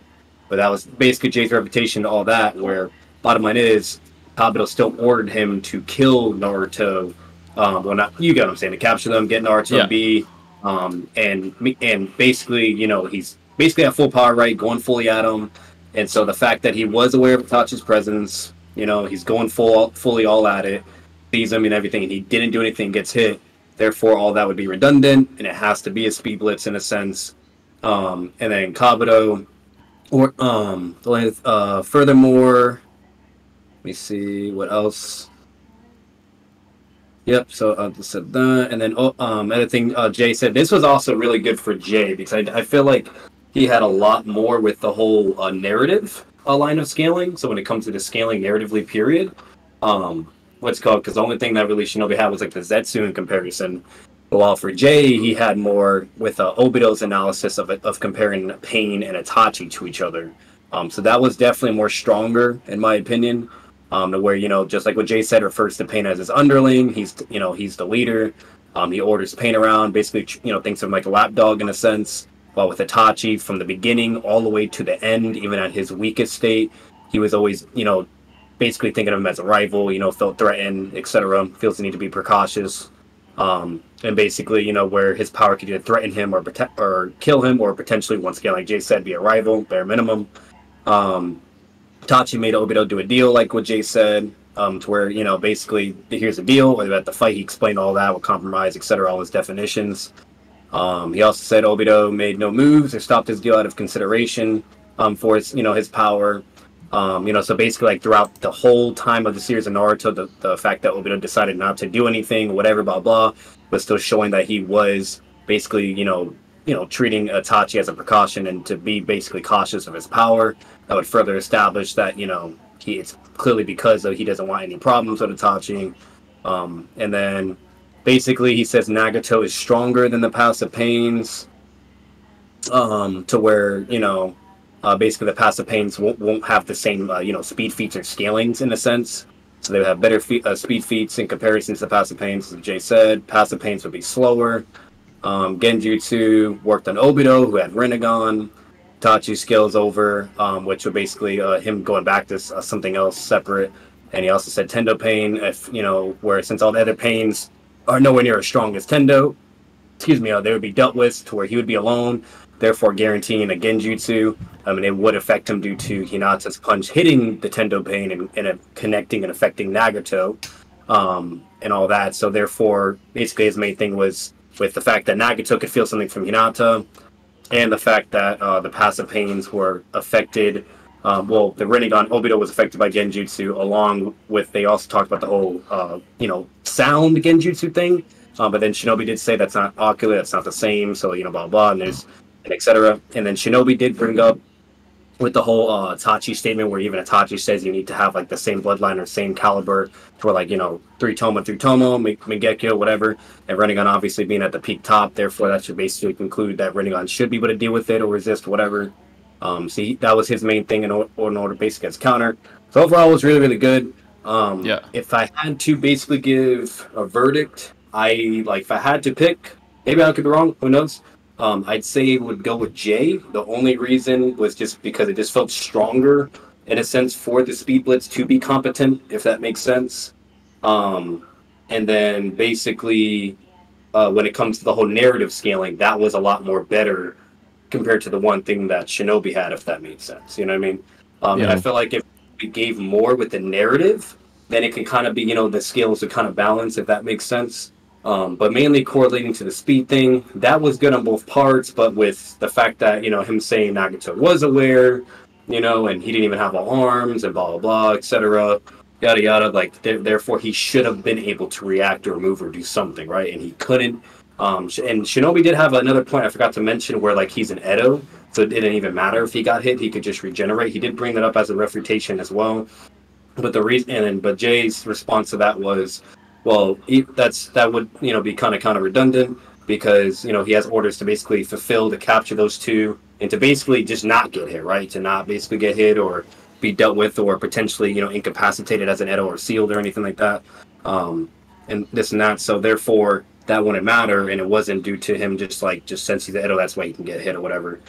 But that was basically Jay's reputation, all that. Where bottom line is. Kabuto still ordered him to kill Naruto. Um, well, not you get what I'm saying. To capture them, get Naruto yeah. B, um, and and basically, you know, he's basically at full power, right? Going fully at him, and so the fact that he was aware of Itachi's presence, you know, he's going full, fully all at it, sees him and everything, and he didn't do anything, gets hit. Therefore, all that would be redundant, and it has to be a speed blitz in a sense. Um, and then Kabuto, or um, uh, furthermore. Let me see what else. Yep, so I uh, just said that. And then oh, um, another thing uh, Jay said, this was also really good for Jay because I, I feel like he had a lot more with the whole uh, narrative uh, line of scaling. So when it comes to the scaling narratively period, um, what's called, because the only thing that really Shinobi had was like the Zetsu in comparison. While for Jay, he had more with uh, Obito's analysis of, of comparing Pain and Itachi to each other. Um, so that was definitely more stronger in my opinion. Um, to where, you know, just like what Jay said, refers to Pain as his underling. He's, you know, he's the leader. Um, he orders Pain around, basically, you know, thinks of him like a lapdog in a sense. While with Itachi, from the beginning all the way to the end, even at his weakest state, he was always, you know, basically thinking of him as a rival, you know, felt threatened, et cetera. Feels the need to be precautious. Um, and basically, you know, where his power could either threaten him or protect or kill him, or potentially, once again, like Jay said, be a rival, bare minimum. Um, Itachi made Obito do a deal, like what Jay said, um, to where, you know, basically, here's a deal. About the fight, he explained all that, what compromise, et cetera, all his definitions. Um, he also said Obito made no moves or stopped his deal out of consideration um, for his, you know, his power. Um, you know, so basically, like, throughout the whole time of the series of Naruto, the, the fact that Obito decided not to do anything, whatever, blah, blah, was still showing that he was basically, you know, you know, treating Itachi as a precaution and to be basically cautious of his power. That would further establish that, you know, he, it's clearly because of, he doesn't want any problems with Itachi. Um, and then, basically, he says Nagato is stronger than the passive pains, um, to where, you know, Uh, basically, the passive pains won't, won't have the same, uh, you know, speed feats or scalings in a sense. So they would have better fe uh, speed feats in comparison to the passive pains, as Jay said. Passive pains would be slower. Um, Genjutsu worked on Obito, who had Rinnegan. Itachi scales over, um, which would basically uh, him going back to uh, something else separate. And he also said Tendo Pain, if, you know, where since all the other pains are nowhere near as strong as Tendo, excuse me, uh, they would be dealt with to where he would be alone, therefore guaranteeing a Genjutsu. I mean, it would affect him due to Hinata's punch hitting the Tendo Pain and, and uh, connecting and affecting Nagato, um, and all that. So therefore, basically his main thing was with the fact that Nagato could feel something from Hinata, and the fact that uh, the passive pains were affected. Um, well, the Rinnegan Obito was affected by Genjutsu, along with they also talked about the whole uh, you know, sound Genjutsu thing. Uh, but then Shinobi did say that's not ocular, that's not the same. So you know, blah blah, and there's and et cetera. And then Shinobi did bring up with the whole uh, Itachi statement, where even Itachi says you need to have, like, the same bloodline or same caliber for, like, you know, three Toma, three Tomo, Mangekyo, whatever, and Rinnegan obviously being at the peak top, therefore that should basically conclude that Rinnegan should be able to deal with it or resist, whatever. Um, so he, that was his main thing in, or, in order to basically get his counter. So overall, it was really, really good. Um, yeah. If I had to basically give a verdict, I, like, if I had to pick, maybe I could be wrong, who knows? Um, I'd say it would go with Jay. The only reason was just because it just felt stronger, in a sense, for the Speed Blitz to be competent, if that makes sense. Um, and then basically, uh, when it comes to the whole narrative scaling, that was a lot more better compared to the one thing that Shinobi had, if that made sense. You know what I mean? Um, yeah. And I feel like if we gave more with the narrative, then it could kind of be, you know, the scales would kind of balance, if that makes sense. Um, but mainly correlating to the speed thing, that was good on both parts, but with the fact that, you know, him saying Nagato was aware, you know, and he didn't even have arms and blah, blah, blah, et cetera, yada, yada, like, th therefore he should have been able to react or move or do something, right? And he couldn't. Um, and Shinobi did have another point I forgot to mention where, like, he's an Edo, so it didn't even matter if he got hit, he could just regenerate. He did bring that up as a refutation as well. But the reason, and but Jay's response to that was, well, he, that's that would, you know, be kind of kind of redundant, because, you know, he has orders to basically fulfill, to capture those two, and to basically just not get hit, right? To not basically get hit or be dealt with or potentially, you know, incapacitated as an Edo or sealed or anything like that, um, and this and that. So therefore, that wouldn't matter, and it wasn't due to him just like just since he's an Edo, that's why he can get hit or whatever.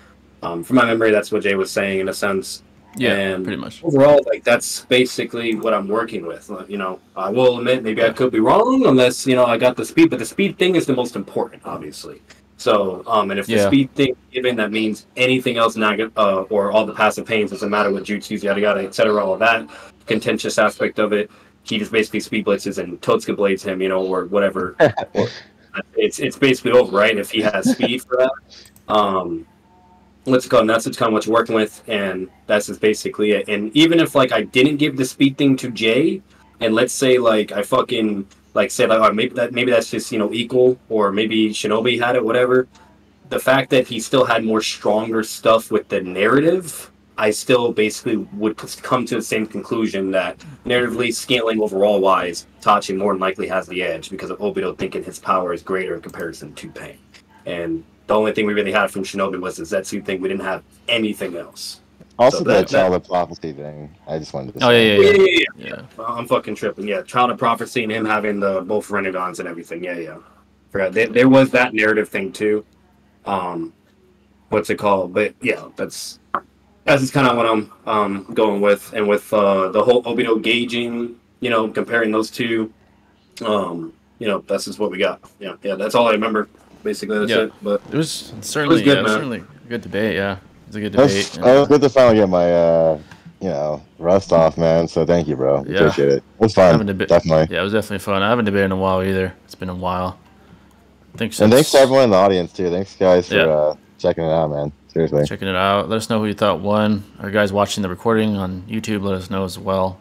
Um, from my memory, that's what Jay was saying in a sense. Yeah, and pretty much. Overall, like, that's basically what I'm working with. You know, I will admit, maybe yeah. I could be wrong, unless, you know, I got the speed. But the speed thing is the most important, obviously. So, um, and if yeah. the speed thing given, that means anything else, not, uh, or all the passive pains, doesn't matter what jutsus, yada yada, et cetera. All of that contentious aspect of it, he just basically speed blitzes and Totsuka blades him, you know, or whatever. or, it's it's basically over, right? If he has speed for that. Um, Let's go. And that's kind of what you're working with, and that's just basically it. And even if, like, I didn't give the speed thing to Jay, and let's say, like, I fucking, like, say, like, oh, maybe that maybe that's just, you know, equal, or maybe Shinobi had it, whatever. The fact that he still had more stronger stuff with the narrative, I still basically would come to the same conclusion that narratively scaling overall wise, Itachi more than likely has the edge because of Obito thinking his power is greater in comparison to Pain. And the only thing we really had from Shinobi was the Zetsu thing. We didn't have anything else. Also, so that, the Child that, of Prophecy thing. I just wanted to. Oh yeah, yeah, yeah. yeah, yeah, yeah. yeah. Well, I'm fucking tripping. Yeah, Child of Prophecy and him having the both Renegons and everything. Yeah, yeah. Forgot there, there was that narrative thing too. Um, what's it called? But yeah, that's that's just kind of what I'm um, going with. And with uh, the whole Obito gauging, you know, comparing those two, um, you know, that's just what we got. Yeah, yeah, that's all I remember. Basically, that's yeah. it. But it was certainly it was good, yeah, man. It was certainly a good debate. Yeah, it was a good debate. That's, and, I was good to finally get my, uh, you know, rust off, man. So thank you, bro. Yeah. Appreciate it. It was fun. Definitely. Yeah, it was definitely fun. I haven't debated in a while either. It's been a while. Thanks. And thanks to everyone in the audience too. Thanks, guys, for yeah. uh, checking it out, man. Seriously. Checking it out. Let us know who you thought won. Our guys watching the recording on YouTube, let us know as well.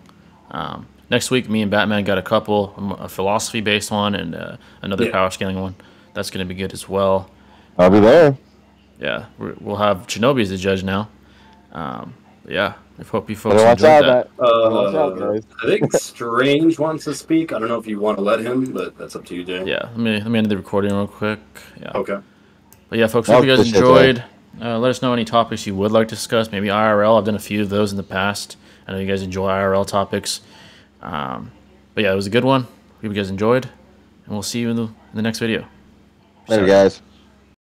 Um, next week, me and Batman got a couple, a philosophy-based one and uh, another yeah. power scaling one. That's going to be good as well. I'll be there. Yeah, we're, we'll have Shinobi as the judge now. Um, yeah, we hope you folks enjoyed that. that. Uh, uh, I think Strange wants to speak. I don't know if you want to let him, but that's up to you, Jay. Yeah, let me let me end the recording real quick. Yeah. Okay. But yeah, folks, hope you guys enjoyed. Uh, let us know any topics you would like to discuss. Maybe I R L. I've done a few of those in the past. I know you guys enjoy I R L topics. Um, but yeah, it was a good one. Hope you guys enjoyed, and we'll see you in the, in the next video. Later, guys.